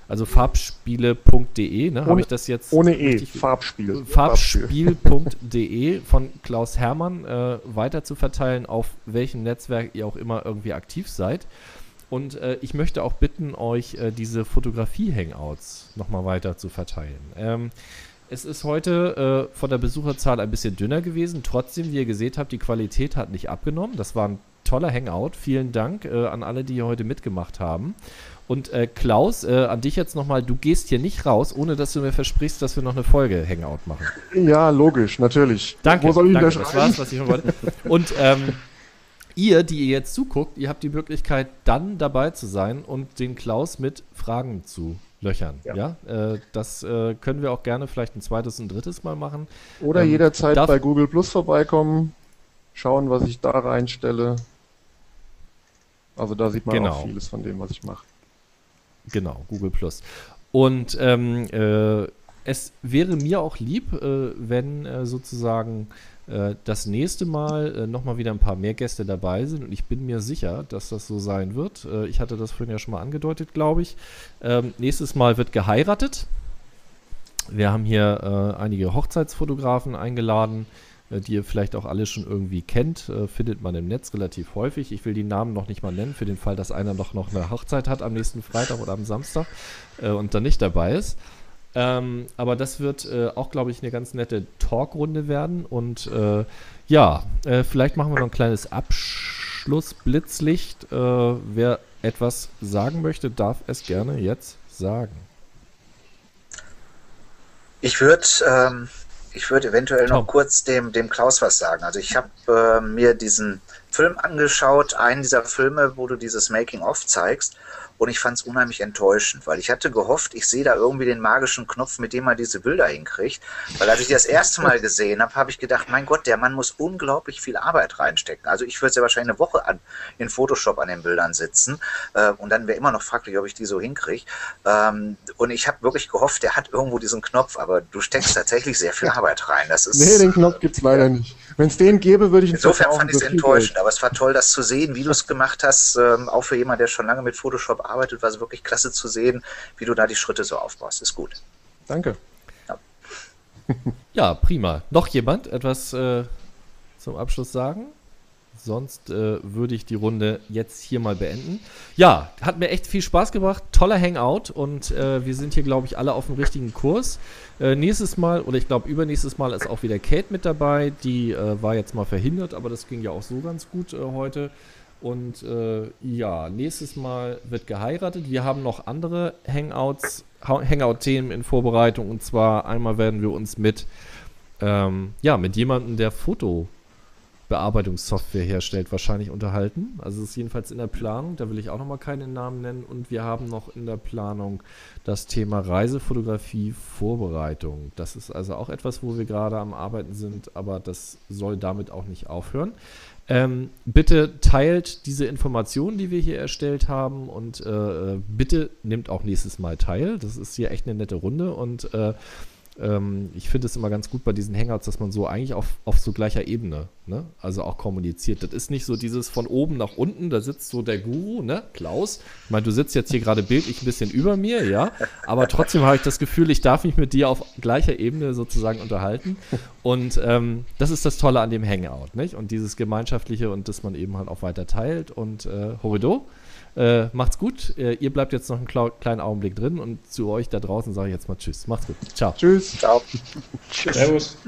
also farbspiele.de, ne, habe ich das jetzt ohne E, Farbspiel. Farbspiel.de von Klaus Herrmann weiter zu verteilen, auf welchem Netzwerk ihr auch immer irgendwie aktiv seid. Und ich möchte auch bitten, euch diese Fotografie-Hangouts nochmal weiter zu verteilen. Es ist heute von der Besucherzahl ein bisschen dünner gewesen. Trotzdem, wie ihr gesehen habt, die Qualität hat nicht abgenommen. Das war ein toller Hangout. Vielen Dank an alle, die hier heute mitgemacht haben. Und Klaus, an dich jetzt nochmal. Du gehst hier nicht raus, ohne dass du mir versprichst, dass wir noch eine Folge Hangout machen. Ja, logisch, natürlich. Danke. Wo soll ich denn schreiben? Das war's, was ich wollte. Und ihr, die ihr jetzt zuguckt, ihr habt die Möglichkeit, dann dabei zu sein und den Klaus mit Fragen zu löchern. Ja. Ja? Das können wir auch gerne vielleicht ein zweites und drittes Mal machen. Oder jederzeit bei Google+ vorbeikommen, schauen, was ich da reinstelle. Also da sieht man auch vieles von dem, was ich mache. Genau, Google+. Und es wäre mir auch lieb, wenn sozusagen das nächste Mal nochmal wieder ein paar mehr Gäste dabei sind und ich bin mir sicher, dass das so sein wird. Ich hatte das vorhin ja schon mal angedeutet, glaube ich. Nächstes Mal wird geheiratet. Wir haben hier einige Hochzeitsfotografen eingeladen, die ihr vielleicht auch alle schon irgendwie kennt. Findet man im Netz relativ häufig. Ich will die Namen noch nicht mal nennen, für den Fall, dass einer noch eine Hochzeit hat am nächsten Freitag oder am Samstag und dann nicht dabei ist. Aber das wird auch, glaube ich, eine ganz nette Talkrunde werden und ja, vielleicht machen wir noch ein kleines Abschlussblitzlicht. Wer etwas sagen möchte, darf es gerne jetzt sagen. Ich würde eventuell noch kurz dem Klaus was sagen. Also ich habe mir diesen Film angeschaut, einen dieser Filme, wo du dieses Making-of zeigst. Und ich fand es unheimlich enttäuschend, weil ich hatte gehofft, ich sehe da irgendwie den magischen Knopf, mit dem man diese Bilder hinkriegt. Weil als ich das erste Mal gesehen habe, habe ich gedacht, mein Gott, der Mann muss unglaublich viel Arbeit reinstecken. Also ich würde ja wahrscheinlich eine Woche in Photoshop an den Bildern sitzen und dann wäre immer noch fraglich, ob ich die so hinkriege. Und ich habe wirklich gehofft, der hat irgendwo diesen Knopf, aber du steckst tatsächlich sehr viel Arbeit rein. Das ist, nee, den Knopf gibt es leider nicht. Wenn es den gäbe, würde ich ihn insofern fand ich es enttäuschend, aber es war toll, das zu sehen, wie du es gemacht hast, auch für jemanden, der schon lange mit Photoshop arbeitet, war es wirklich klasse zu sehen, wie du da die Schritte so aufbaust. Ist gut. Danke. Ja, ja, prima. Noch jemand etwas zum Abschluss sagen? Sonst würde ich die Runde jetzt hier mal beenden. Ja, hat mir echt viel Spaß gemacht. Toller Hangout und wir sind hier, glaube ich, alle auf dem richtigen Kurs. Nächstes Mal oder ich glaube übernächstes Mal ist auch wieder Kate mit dabei. Die war jetzt mal verhindert, aber das ging ja auch so ganz gut heute. Und ja, nächstes Mal wird geheiratet. Wir haben noch andere Hangout-Themen in Vorbereitung. Und zwar einmal werden wir uns mit jemandem, der Foto Bildbearbeitungssoftware herstellt, wahrscheinlich unterhalten. Also das ist jedenfalls in der Planung, da will ich auch nochmal keinen Namen nennen. Und wir haben noch in der Planung das Thema Reisefotografie, Vorbereitung. Das ist also auch etwas, wo wir gerade am Arbeiten sind, aber das soll damit auch nicht aufhören. Bitte teilt diese Informationen, die wir hier erstellt haben, und bitte nehmt auch nächstes Mal teil. Das ist hier echt eine nette Runde und ich finde es immer ganz gut bei diesen Hangouts, dass man so eigentlich auf so gleicher Ebene, ne? Also auch kommuniziert. Das ist nicht so dieses von oben nach unten, da sitzt so der Guru, ne? Klaus. Ich meine, du sitzt jetzt hier gerade bildlich ein bisschen über mir, ja, aber trotzdem habe ich das Gefühl, ich darf mich mit dir auf gleicher Ebene sozusagen unterhalten und das ist das Tolle an dem Hangout, nicht? Und dieses Gemeinschaftliche und dass man eben halt auch weiter teilt und Horrido. Macht's gut. Ihr bleibt jetzt noch einen kleinen Augenblick drin und zu euch da draußen sage ich jetzt mal Tschüss. Macht's gut. Ciao. Tschüss. Ciao. Tschüss. Servus.